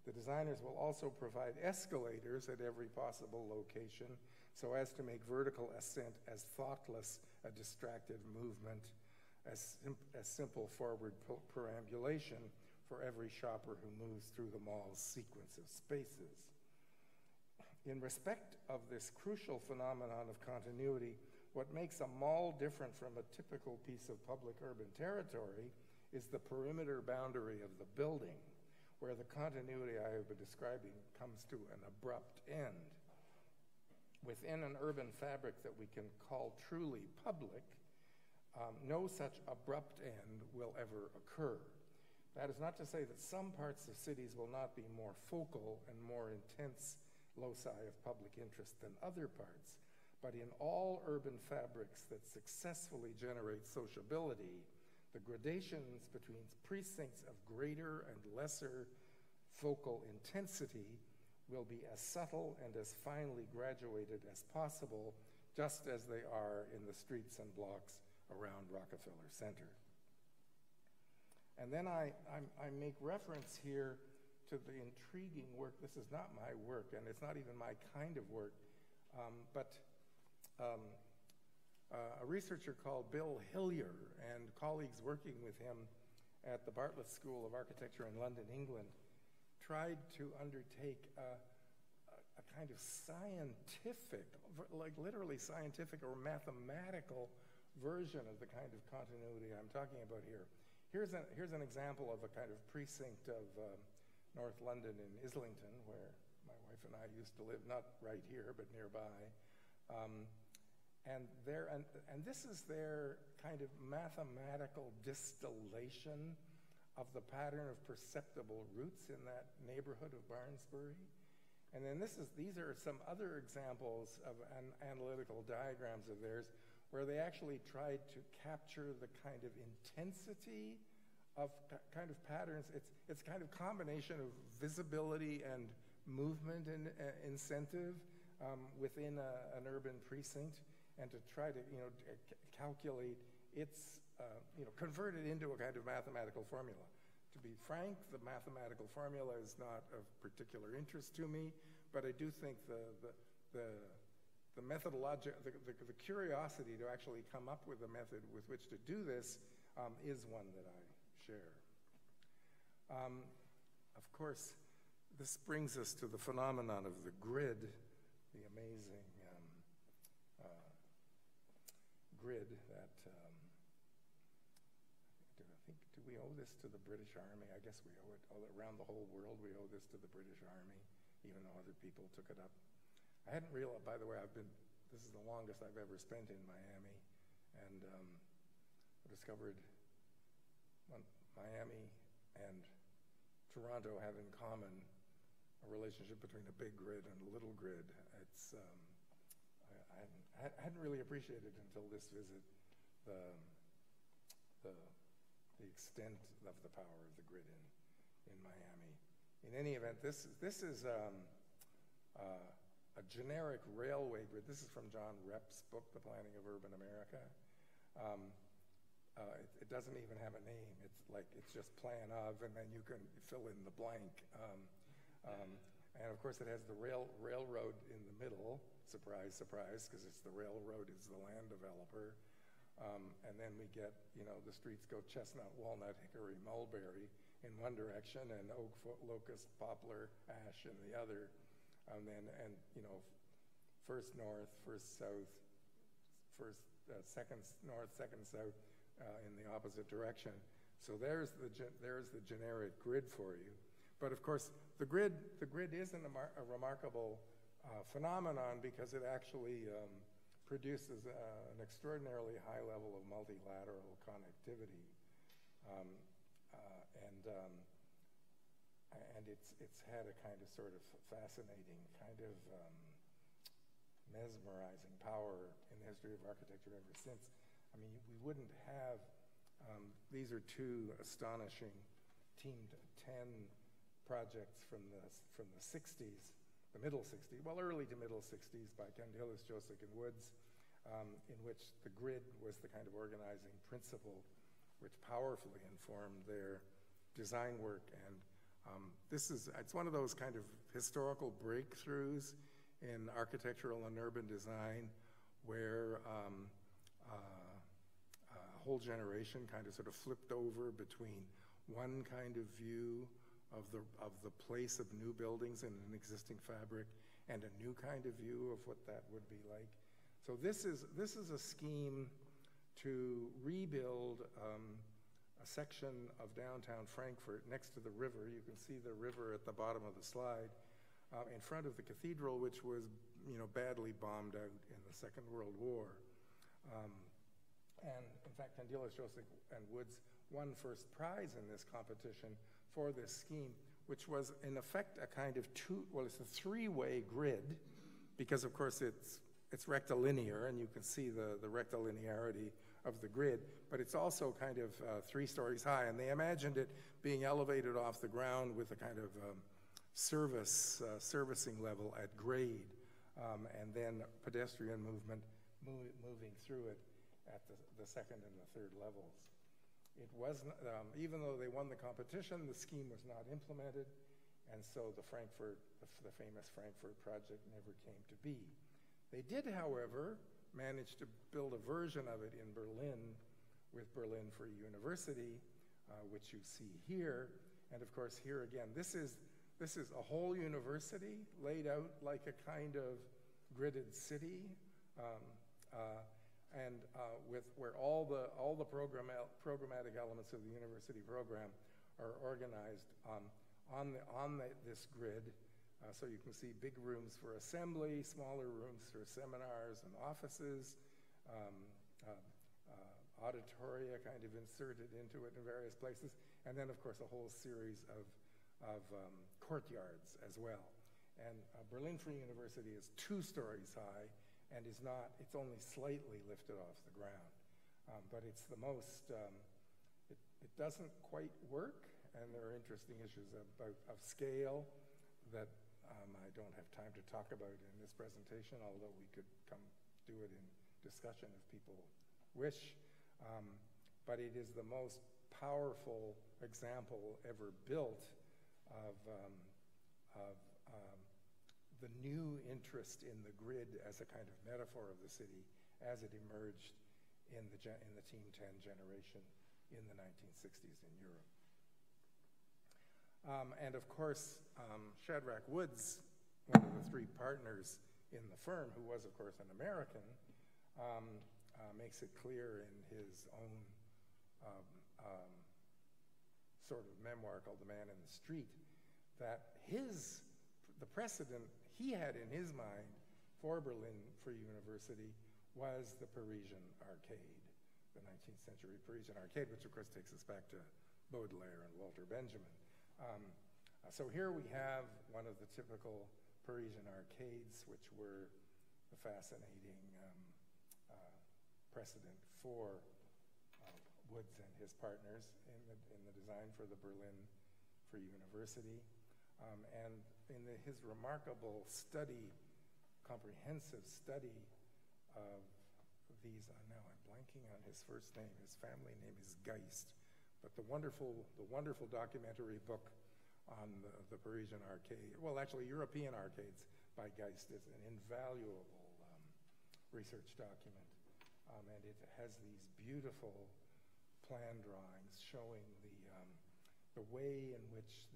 The designers will also provide escalators at every possible location so as to make vertical ascent as thoughtless a distracted movement as simple forward perambulation for every shopper who moves through the mall's sequence of spaces. In respect of this crucial phenomenon of continuity, what makes a mall different from a typical piece of public urban territory is the perimeter boundary of the building, where the continuity I have been describing comes to an abrupt end. Within an urban fabric that we can call truly public, no such abrupt end will ever occur. That is not to say that some parts of cities will not be more focal and more intense loci of public interest than other parts, but in all urban fabrics that successfully generate sociability, the gradations between precincts of greater and lesser focal intensity will be as subtle and as finely graduated as possible, just as they are in the streets and blocks around Rockefeller Center. And then I make reference here to the intriguing work. This is not my work, and it's not even my kind of work, a researcher called Bill Hillier and colleagues working with him at the Bartlett School of Architecture in London, England, tried to undertake a kind of scientific, like literally scientific or mathematical version of the kind of continuity I'm talking about here. Here's an example of a kind of precinct of North London in Islington, where my wife and I used to live, not right here, but nearby. And this is their kind of mathematical distillation of the pattern of perceptible roots in that neighborhood of Barnsbury. And then these are some other examples of analytical diagrams of theirs where they actually tried to capture the kind of intensity of kind of patterns. It's kind of combination of visibility and movement and incentive within an urban precinct, and to try to calculate its convert it into a kind of mathematical formula. To be frank, the mathematical formula is not of particular interest to me, but I do think the methodologic, the curiosity to actually come up with a method with which to do this is one that I share. Of course, this brings us to the phenomenon of the grid, the amazing grid that, do we owe this to the British Army? I guess we owe it all around the whole world. We owe this to the British Army, even though other people took it up. I hadn't realized, by the way, this is the longest I've ever spent in Miami, and discovered Miami and Toronto have in common a relationship between a big grid and a little grid. It's, I hadn't really appreciated until this visit the extent of the power of the grid in Miami. In any event, this is a generic railway grid. This is from John Repp's book, The Planning of Urban America. It doesn't even have a name. It's just plan of, and then you can fill in the blank. And of course it has the railroad in the middle, surprise, surprise, because it's the railroad is the land developer. And then we get, the streets go chestnut, walnut, hickory, mulberry in one direction, and oak, locust, poplar, ash in the other. First north, first south, second north, second south in the opposite direction. So there's the generic grid for you. But of course, the grid is a remarkable phenomenon, because it actually produces an extraordinarily high level of multilateral connectivity, and it's had a kind of sort of fascinating, kind of mesmerizing power in the history of architecture ever since. I mean, we wouldn't have these are two astonishing teamed 10 projects from the 60s, the middle 60s, well, early to middle 60s by Candilis, Joseph, and Woods, in which the grid was the kind of organizing principle which powerfully informed their design work. And it's one of those kind of historical breakthroughs in architectural and urban design where a whole generation kind of sort of flipped over between one kind of view of the place of new buildings in an existing fabric, and a new kind of view of what that would be like. So this is a scheme to rebuild a section of downtown Frankfurt next to the river. You can see the river at the bottom of the slide, in front of the cathedral, which was, you know, badly bombed out in the Second World War. And in fact, Candilis, Joseph, and Woods won first prize in this competition for this scheme, which was in effect a kind of it's a three-way grid, because of course it's rectilinear, and you can see the rectilinearity of the grid, but it's also kind of 3 stories high, and they imagined it being elevated off the ground with a kind of servicing level at grade, and then pedestrian movement moving through it at the second and the third levels. It wasn't, even though they won the competition, the scheme was not implemented, and so the famous Frankfurt project never came to be. They did, however, manage to build a version of it in Berlin with Berlin Free University, which you see here, and of course here again. This is a whole university laid out like a kind of gridded city, where all the programmatic elements of the university program are organized on this grid. So you can see big rooms for assembly, smaller rooms for seminars and offices, auditoria kind of inserted into it in various places, and then of course a whole series of courtyards as well. And Berlin Free University is 2 stories high, and is not, it's only slightly lifted off the ground. But it's the most, it doesn't quite work, and there are interesting issues of scale that I don't have time to talk about in this presentation, although we could come do it in discussion if people wish. But it is the most powerful example ever built of the new interest in the grid as a kind of metaphor of the city as it emerged in the Team 10 generation in the 1960s in Europe. And of course, Shadrach Woods, one of the three partners in the firm, who was of course an American, makes it clear in his own sort of memoir called The Man in the Street that the precedent he had in his mind for Berlin Free University was the Parisian Arcade, the 19th century Parisian Arcade, which of course takes us back to Baudelaire and Walter Benjamin. So here we have one of the typical Parisian arcades, which were the fascinating precedent for Woods and his partners in the design for the Berlin Free University. And in his remarkable study, comprehensive study of these, now I'm blanking on his first name, his family name is Geist, but the wonderful documentary book on the Parisian arcade, well actually European arcades by Geist, is an invaluable research document. And it has these beautiful plan drawings showing the way in which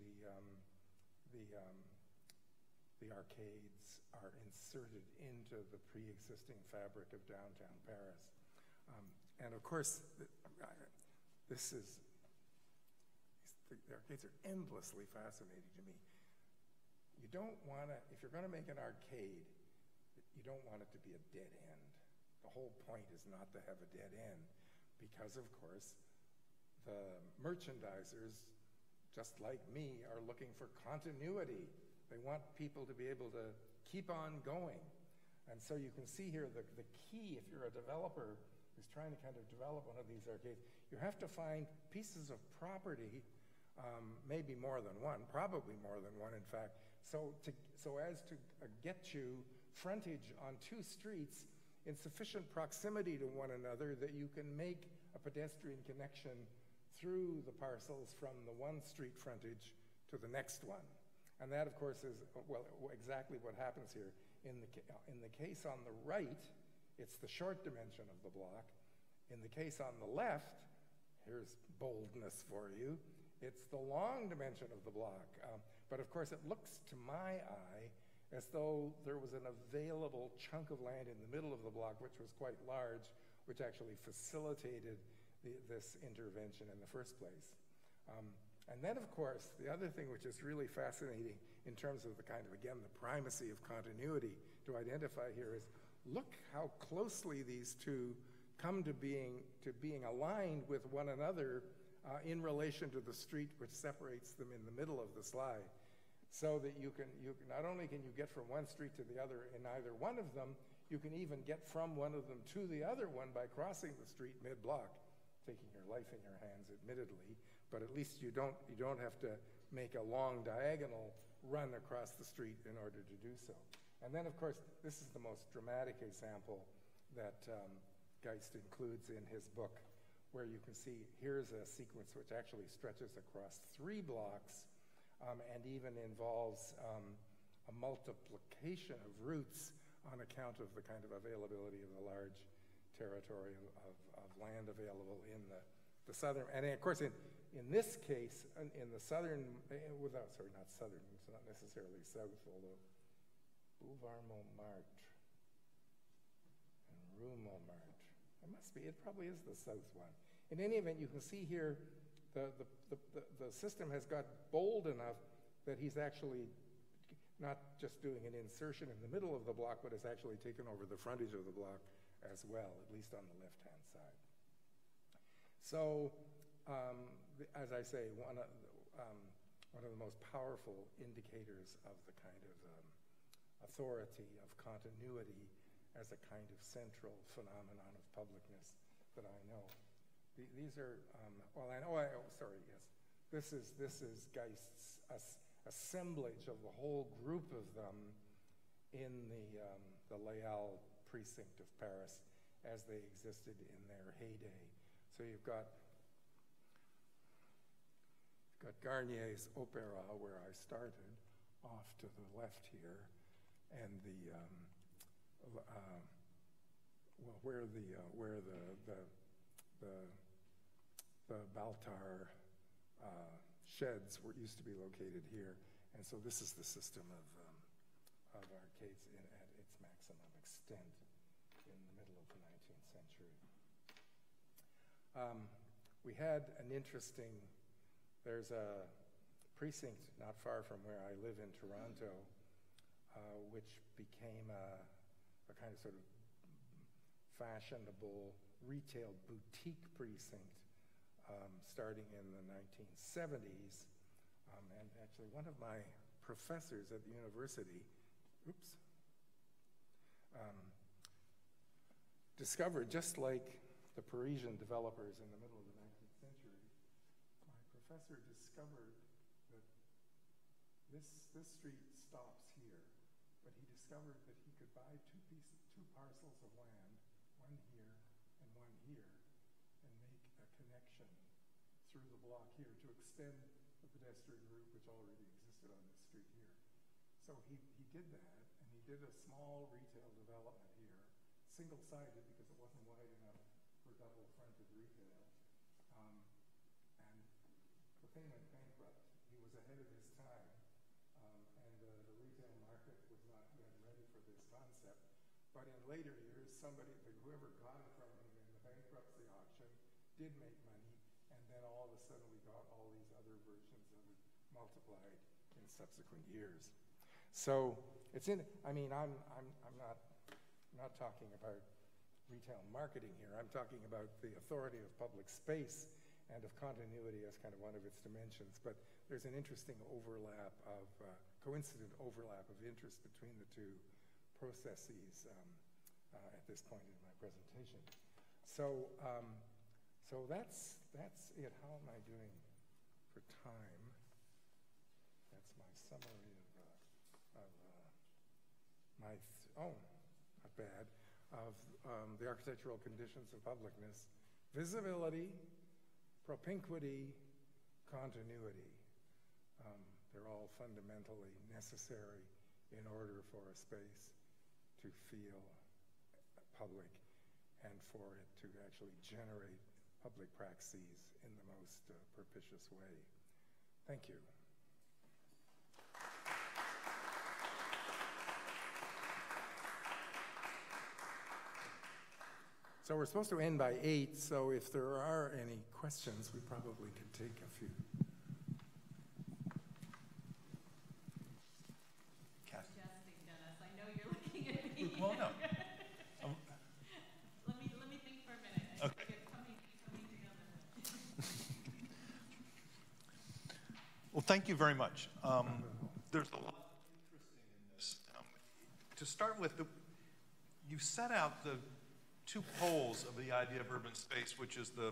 the arcades are inserted into the pre-existing fabric of downtown Paris. And of course, the arcades are endlessly fascinating to me. You don't want to, if you're going to make an arcade, you don't want it to be a dead end. The whole point is not to have a dead end, because of course, the merchandisers, just like me, are looking for continuity. They want people to be able to keep on going. And so you can see here the key, if you're a developer who's trying to kind of develop one of these arcades, you have to find pieces of property, maybe more than one, probably more than one in fact, so as to get you frontage on 2 streets in sufficient proximity to one another that you can make a pedestrian connection through the parcels from the one street frontage to the next one. And that, of course, is, well, exactly what happens here. In the case on the right, it's the short dimension of the block. In the case on the left, here's boldness for you, it's the long dimension of the block. But of course, it looks to my eye as though there was an available chunk of land in the middle of the block, which was quite large, which actually facilitated this intervention in the first place. And then, of course, the other thing which is really fascinating in terms of the kind of, again, the primacy of continuity to identify here is, look how closely these two come to being aligned with one another in relation to the street which separates them in the middle of the slide. So that not only can you get from one street to the other in either one of them, you can even get from one of them to the other one by crossing the street mid-block, taking your life in your hands, admittedly, but at least you don't have to make a long diagonal run across the street in order to do so. And then, of course, this is the most dramatic example that Geist includes in his book, where you can see here's a sequence which actually stretches across 3 blocks and even involves a multiplication of routes on account of the kind of availability of the large territory of land available in the southern, and of course in this case, in the southern, well, sorry, not southern, it's not necessarily south, although Boulevard Montmartre and Rue Montmartre, it must be, it probably is the south one. In any event, you can see here the system has got bold enough that he's actually not just doing an insertion in the middle of the block, but it's actually taken over the frontage of the block as well, at least on the left-hand side. So, as I say, one of the most powerful indicators of the kind of authority of continuity as a kind of central phenomenon of publicness that I know. These are, this is Geist's assemblage of the whole group of them in the Layal precinct of Paris as they existed in their heyday. So you've got Garnier's Opera, where I started, off to the left here, and the where the Baltar sheds used to be located here, and so this is the system of arcades at its maximum extent in the middle of the 19th century. We had an interesting, there's a precinct not far from where I live in Toronto, which became a kind of sort of fashionable retail boutique precinct starting in the 1970s. And actually one of my professors at the university, discovered, just like the Parisian developers in the middle of the 19th century, my professor discovered that this street stops here, but he discovered that he could buy two parcels of land, one here and one here, and make a connection through the block here to extend the pedestrian route which already existed on this street here. So he did that, and he did a small retail development here, single-sided because it wasn't wide enough for double-fronted retail. And the thing went bankrupt. He was ahead of his time, and the retail market was not yet ready for this concept. But in later years, whoever got it from him in the bankruptcy auction did make money, and then all of a sudden we got all these other versions of it multiplied in subsequent years. So it's in, I mean, I'm not talking about retail marketing here. I'm talking about the authority of public space and of continuity as kind of one of its dimensions. But there's an interesting overlap of, coincident overlap of interest between the two processes at this point in my presentation. So, so that's it. How am I doing for time? That's my summary of the architectural conditions of publicness: visibility, propinquity, continuity. They're all fundamentally necessary in order for a space to feel public and for it to actually generate public praxis in the most propitious way. Thank you. So we're supposed to end by 8, so if there are any questions, we probably could take a few. Kath? Suggesting, Dennis, I know you're looking at me. Well, no. Let me think for a minute. I okay. Coming together. Well, thank you very much. There's a lot interesting in this. To start with, you set out the two poles of the idea of urban space, which is the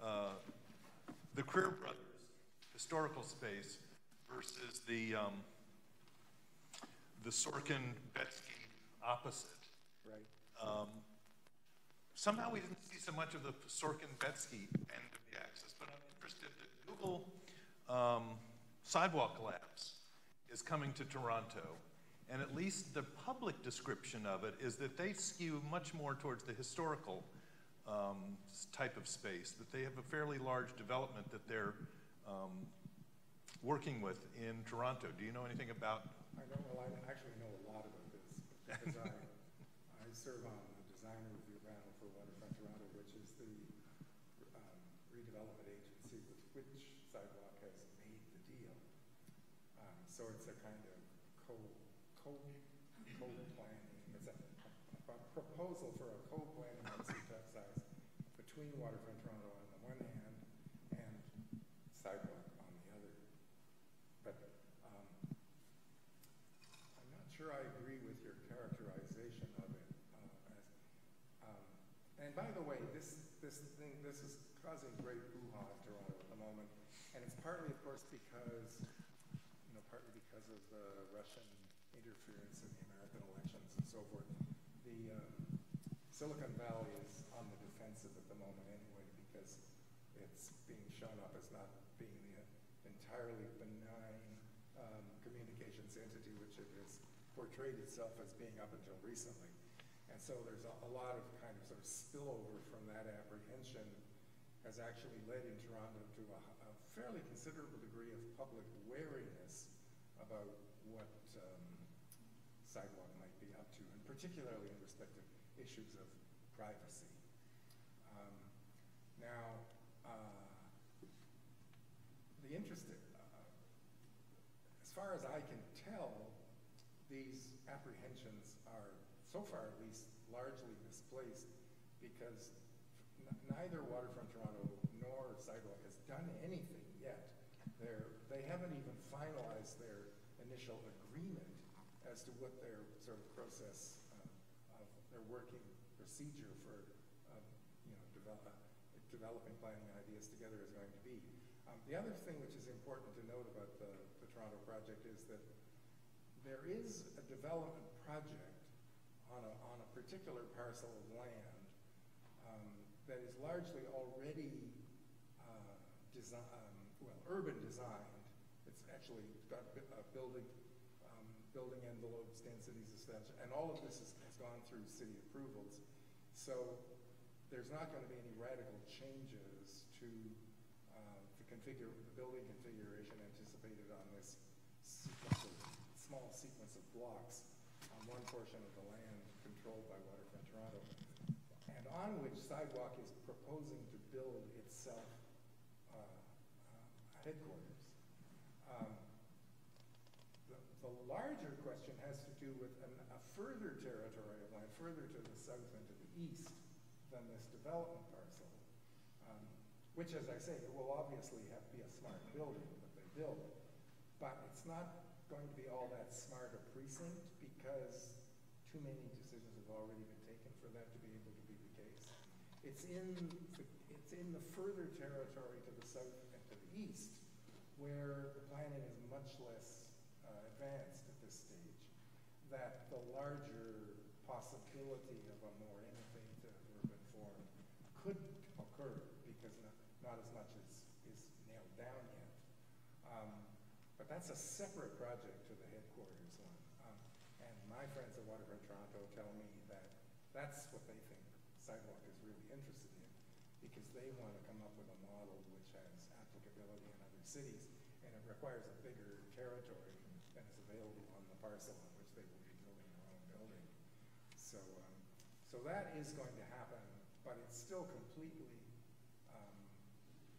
Krier brothers, historical space, versus the Sorkin-Betsky opposite. Right. Somehow we didn't see so much of the Sorkin-Betsky end of the axis, but I'm interested that Google Sidewalk Labs is coming to Toronto. And at least the public description of it is that they skew much more towards the historical type of space, that they have a fairly large development that they're working with in Toronto. Do you know anything about? I actually know a lot about this because I serve on a design review panel for Waterfront Toronto, which is the redevelopment agency with which Sidewalk has made the deal. So it's a kind of co-planning. It's a proposal for a co-planning exercise between Waterfront Toronto on the one hand and Sidewalk on the other. But I'm not sure I agree with your characterization of it. And by the way, this is causing great hoo-ha in Toronto at the moment, and it's partly, of course, because because of the Russian interference in the American elections and so forth. The Silicon Valley is on the defensive at the moment anyway because it's being shown up as not being the entirely benign communications entity which it has portrayed itself as being up until recently. And so there's a lot of kind of sort of spillover from that apprehension has actually led in Toronto to a fairly considerable degree of public wariness about what Sidewalk might be up to, and particularly in respect of issues of privacy. The interesting, as far as I can tell, these apprehensions are, so far at least, largely misplaced because neither Waterfront Toronto nor Sidewalk has done anything yet. They haven't even finalized their initial agreement as to what their sort of process of their working procedure for developing, planning ideas together is going to be. The other thing which is important to note about the Toronto project is that there is a development project on a particular parcel of land that is largely already urban designed. It's actually got building envelopes, densities, etc., and all of this has gone through city approvals. So there's not going to be any radical changes to the building configuration anticipated on this sequence of, small sequence of blocks on one portion of the land controlled by Waterfront Toronto, and on which Sidewalk is proposing to build itself a headquarters. The larger question has to do with a further territory of land, further to the south and to the east than this development parcel, which, as I say, it will obviously have to be a smart building that they build, but it's not going to be all that smart a precinct because too many decisions have already been taken for that to be able to be the case. It's in the further territory to the south and to the east where the planning is much less advanced at this stage, that the larger possibility of a more innovative urban form could occur because not as much is nailed down yet. But that's a separate project to the headquarters one. And my friends at Waterfront Toronto tell me that that's what they think Sidewalk is really interested in because they want to come up with a model which has applicability in other cities, and it requires a bigger territory than is available on the parcel on which they will be building their own building. So that is going to happen but it's still completely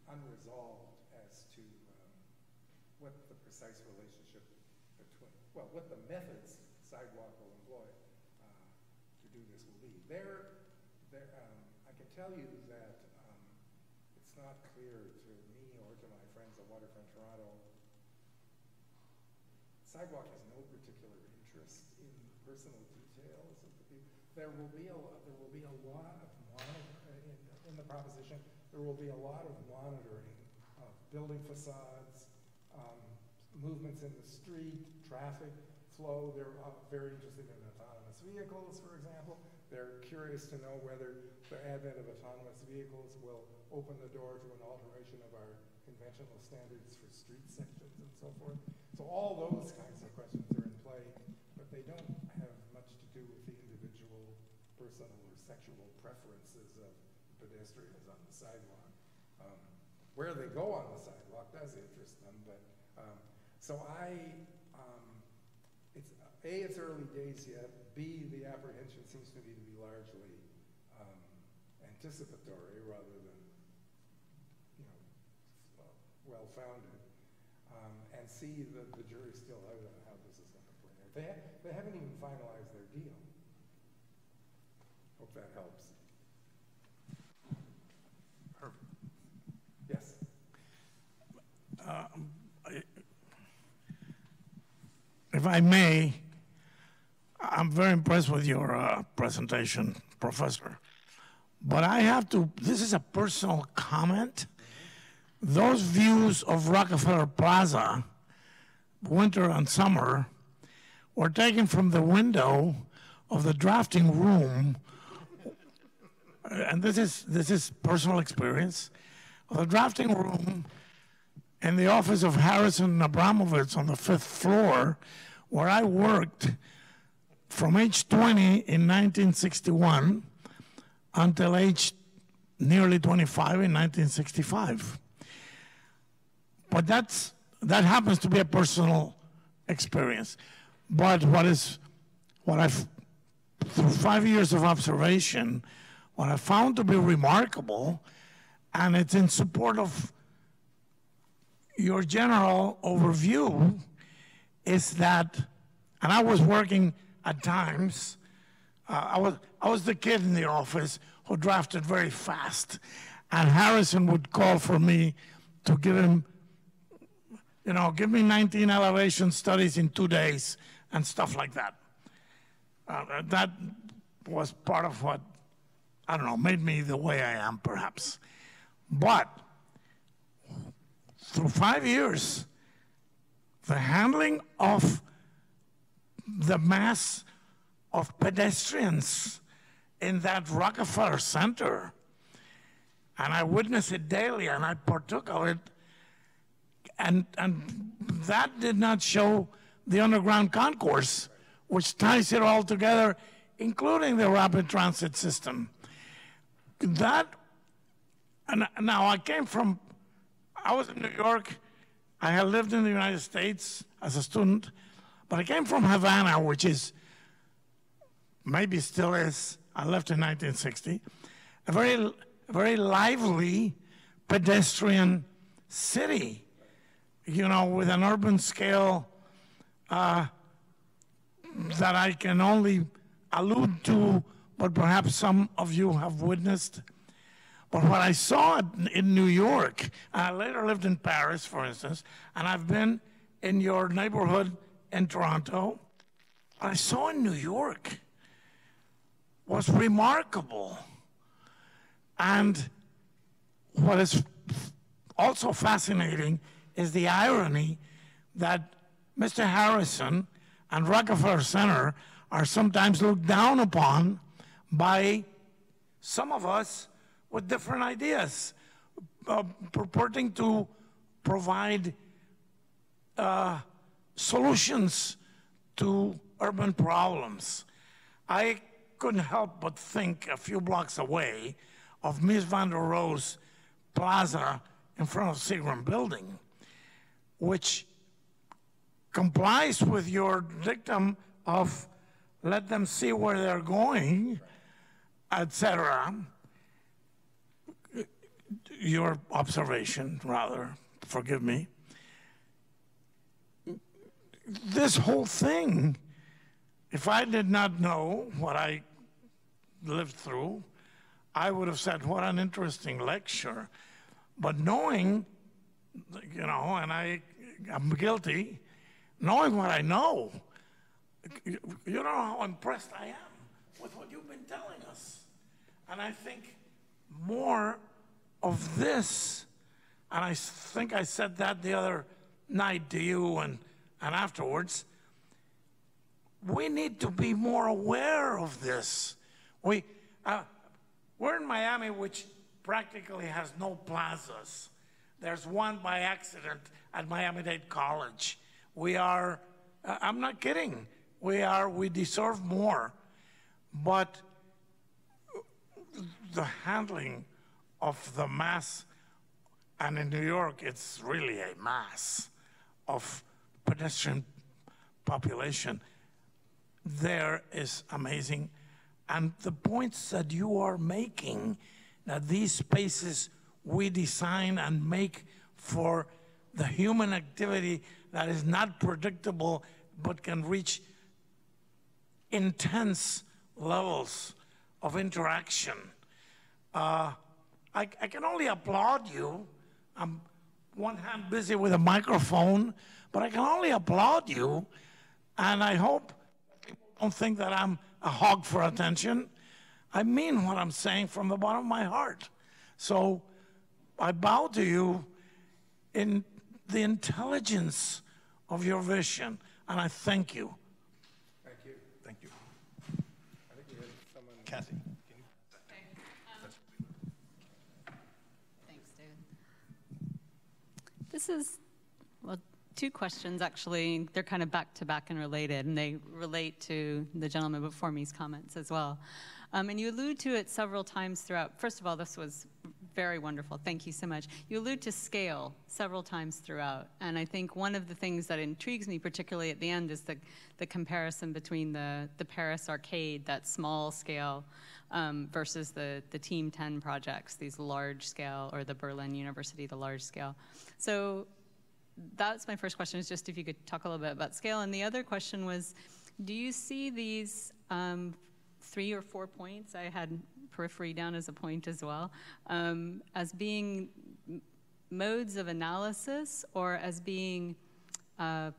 unresolved as to what the precise relationship between, well, what the methods Sidewalk will employ to do this will be. I can tell you that it's not clear to me or to my friends at Waterfront Toronto, Sidewalk has no particular interest in personal details of the people. There will be a lot of monitoring in the proposition. There will be a lot of monitoring of building facades, movements in the street, traffic flow. They're very interested in autonomous vehicles, for example. They're curious to know whether the advent of autonomous vehicles will open the door to an alteration of our conventional standards for street sections and so forth. So all those kinds of questions are in play, but they don't have much to do with the individual personal or sexual preferences of pedestrians on the sidewalk. Where they go on the sidewalk does interest them, but it's A, it's early days yet, B, the apprehension seems to me to be largely anticipatory rather than, you know, well-founded, and C, the jury's still out on how this is going to play out. They haven't even finalized their deal. Hope that helps. Perfect. Yes. If I may, I'm very impressed with your presentation, Professor. But I have to, this is a personal comment. Those views of Rockefeller Plaza, winter and summer, were taken from the window of the drafting room. And this is personal experience. Of the drafting room in the office of Harrison Abramovitz on the 5th floor, where I worked from age 20 in 1961 until age nearly 25 in 1965. But that happens to be a personal experience. But through 5 years of observation, what I found to be remarkable, and it's in support of your general overview, is that, and I was working at times, I was the kid in the office who drafted very fast, and Harrison would call for me to give him, you know, give me 19 elevation studies in 2 days and stuff like that. That was part of what, I don't know, made me the way I am perhaps. But through 5 years, the handling of the mass of pedestrians in that Rockefeller Center, and I witnessed it daily and I partook of it, and that did not show the underground concourse, which ties it all together, including the rapid transit system. Now I was in New York, I had lived in the United States as a student, but I came from Havana, which is, maybe still is, I left in 1960, a very, very lively pedestrian city, you know, with an urban scale that I can only allude to, but perhaps some of you have witnessed. But what I saw in New York, I later lived in Paris, for instance, and I've been in your neighborhood in Toronto. What I saw in New York was remarkable. And what is also fascinating is the irony that Mr. Harrison and Rockefeller Center are sometimes looked down upon by some of us with different ideas, purporting to provide solutions to urban problems. I couldn't help but think a few blocks away of Mies van der Rohe's plaza in front of Seagram Building, which complies with your dictum of let them see where they're going, etc. your observation, rather, forgive me, this whole thing, if I did not know what I lived through, I would have said, what an interesting lecture. But knowing, you know, and I'm guilty, knowing what I know, you know how impressed I am with what you've been telling us. And I think more of this, and I think I said that the other night to you and afterwards, we need to be more aware of this. We're in Miami, which practically has no plazas. There's one by accident at Miami-Dade College. We are, I'm not kidding, we deserve more. But the handling of the mass, and in New York, it's really a mass of pedestrian population, there is amazing. And the points that you are making, that these spaces we design and make for the human activity that is not predictable, but can reach intense levels of interaction. I can only applaud you. I'm one hand busy with a microphone, but I can only applaud you, and I hope people don't think that I'm a hog for attention. I mean what I'm saying from the bottom of my heart. So I bow to you in the intelligence of your vision, and I thank you. Thank you. Thank you. I think we had someone. Kathy. Thanks, David. This is, well, two questions, actually. They're kind of back-to-back and related, and they relate to the gentleman before me's comments as well. And you allude to it several times throughout. First of all, this was very wonderful. Thank you so much. You allude to scale several times throughout. And I think one of the things that intrigues me, particularly at the end, is the comparison between the Paris Arcade, that small scale, versus the Team 10 projects, these large scale, or the Berlin University, the large scale. So that's my first question, is just if you could talk a little bit about scale. And the other question was, do you see these 3 or 4 points, I had periphery down as a point as well, as being modes of analysis, or as being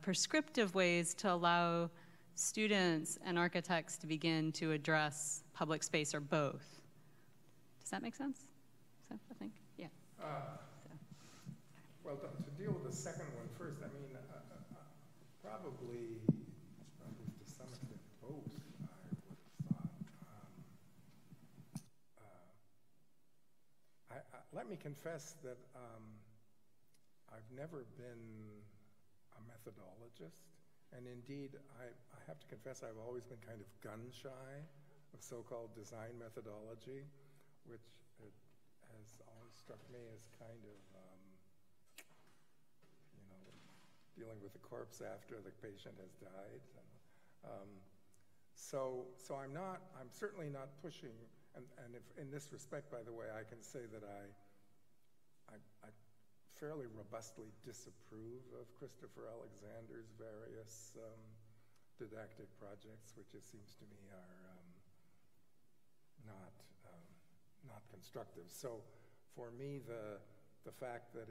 prescriptive ways to allow students and architects to begin to address public space, or both? Does that make sense? So, I think, yeah. Well, to deal with the second one first, I mean, probably, let me confess that I've never been a methodologist, and indeed, I have to confess I've always been kind of gun-shy of so-called design methodology, which has always struck me as kind of, you know, dealing with the corpse after the patient has died. And, so I'm certainly not pushing, and if, in this respect, by the way, I can say that I fairly robustly disapprove of Christopher Alexander's various didactic projects, which it seems to me are not constructive. So, for me, the fact that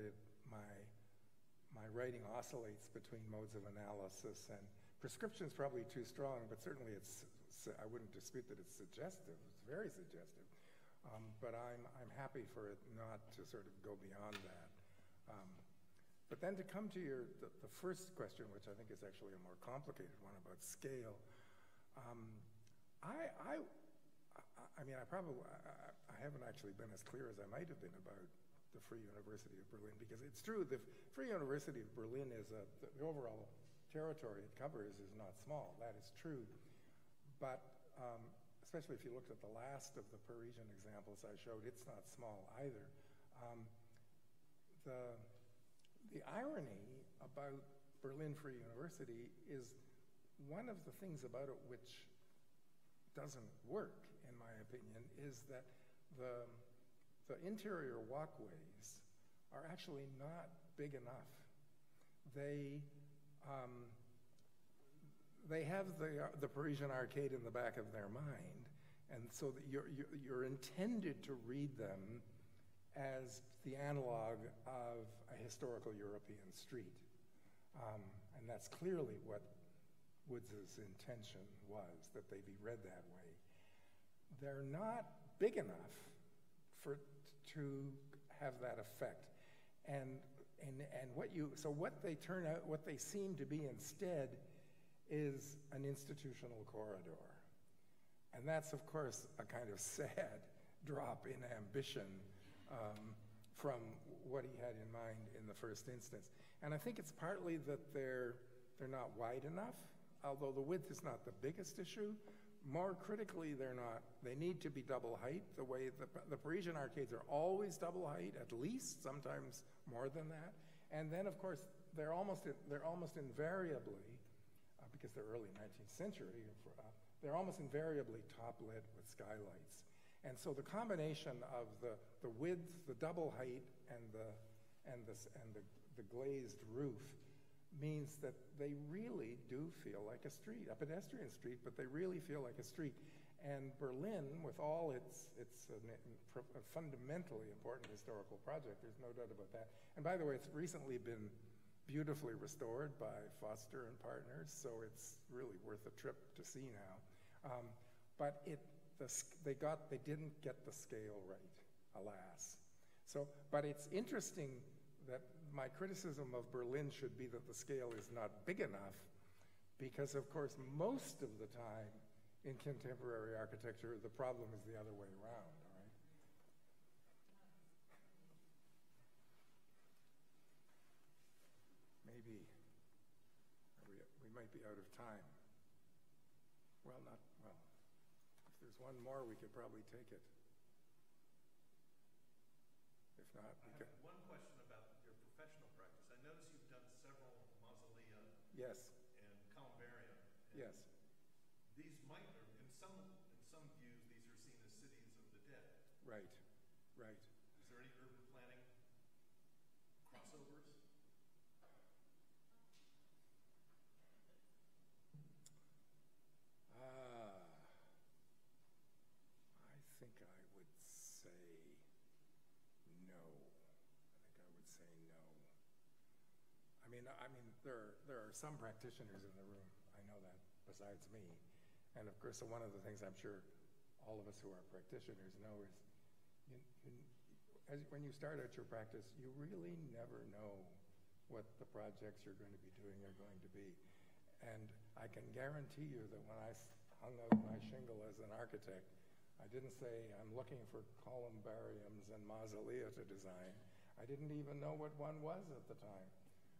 my writing oscillates between modes of analysis, and prescription's probably too strong, but certainly I wouldn't dispute that it's suggestive. It's very suggestive. But I'm happy for it not to sort of go beyond that. But then to come to the first question, which I think is actually a more complicated one about scale, I mean, I haven't actually been as clear as I might have been about the Free University of Berlin, because it's true, the Free University of Berlin is the overall territory it covers is not small, that is true. But especially if you looked at the last of the Parisian examples I showed, it's not small either. The irony about Berlin Free University is one of the things about it which doesn't work, in my opinion, is that the the interior walkways are actually not big enough. They have the Parisian Arcade in the back of their mind, and so that you're intended to read them as the analog of a historical European street. And that's clearly what Woods's intention was, that they be read that way. They're not big enough to have that effect. And what they seem to be instead is an institutional corridor. And that's, of course, a kind of sad drop in ambition from what he had in mind in the first instance. And I think it's partly that they're not wide enough, although the width is not the biggest issue. More critically, they need to be double height, the way the Parisian arcades are always double height, at least, sometimes more than that. And then, of course, they're almost invariably, because they're early 19th century, they're almost invariably top lit with skylights. And so the combination of the width, the double height, and the glazed roof means that they really do feel like a street, a pedestrian street, but they really feel like a street. And Berlin, with all its a fundamentally important historical project, there's no doubt about that. And by the way, it's recently been beautifully restored by Foster and Partners, so it's really worth a trip to see now. But they didn't get the scale right, alas. So, but it's interesting that my criticism of Berlin should be that the scale is not big enough, because of course most of the time in contemporary architecture the problem is the other way around, all right? Maybe we might be out of time. Well, not well. If there's one more, we could probably take it. If not, we could. I have one question about your professional practice. I notice you've done several mausolea. Yes. And columbarium. And yes. These might, in some views, these are seen as cities of the dead. Right. Right. Is there any urban planning crossovers? I think I would say no. I mean, there are some practitioners in the room, I know that, besides me. And of course, so one of the things I'm sure all of us who are practitioners know is, when you start out your practice, you really never know what the projects you're going to be doing are going to be. And I can guarantee you that when I hung out my shingle as an architect, I didn't say, I'm looking for columbariums and mausolea to design. I didn't even know what one was at the time.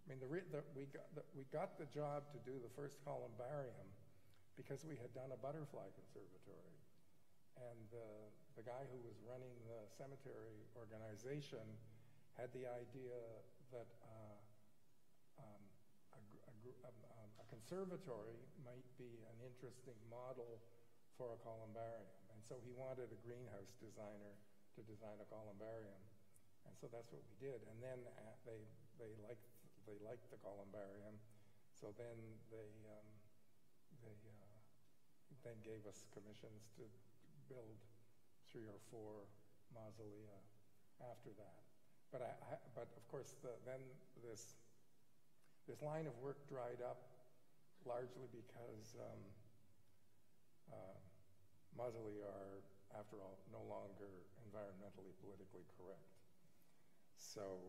I mean, we got the job to do the first columbarium because we had done a butterfly conservatory. And the guy who was running the cemetery organization had the idea that a conservatory might be an interesting model for a columbarium. And so he wanted a greenhouse designer to design a columbarium. And so that's what we did. And then they liked the columbarium. So then they gave us commissions to build 3 or 4 mausolea after that. But of course then this line of work dried up largely because mausolea are, after all, no longer environmentally politically correct. So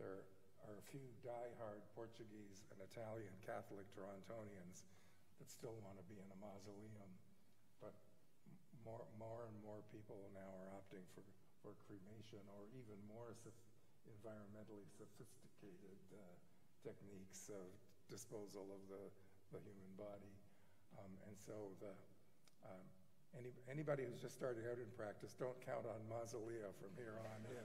there are a few diehard Portuguese and Italian Catholic Torontonians that still want to be in a mausoleum, but more and more people now are opting for cremation or even more environmentally sophisticated techniques of disposal of the human body. And so anybody who's just starting out in practice, don't count on mausolea from here on in.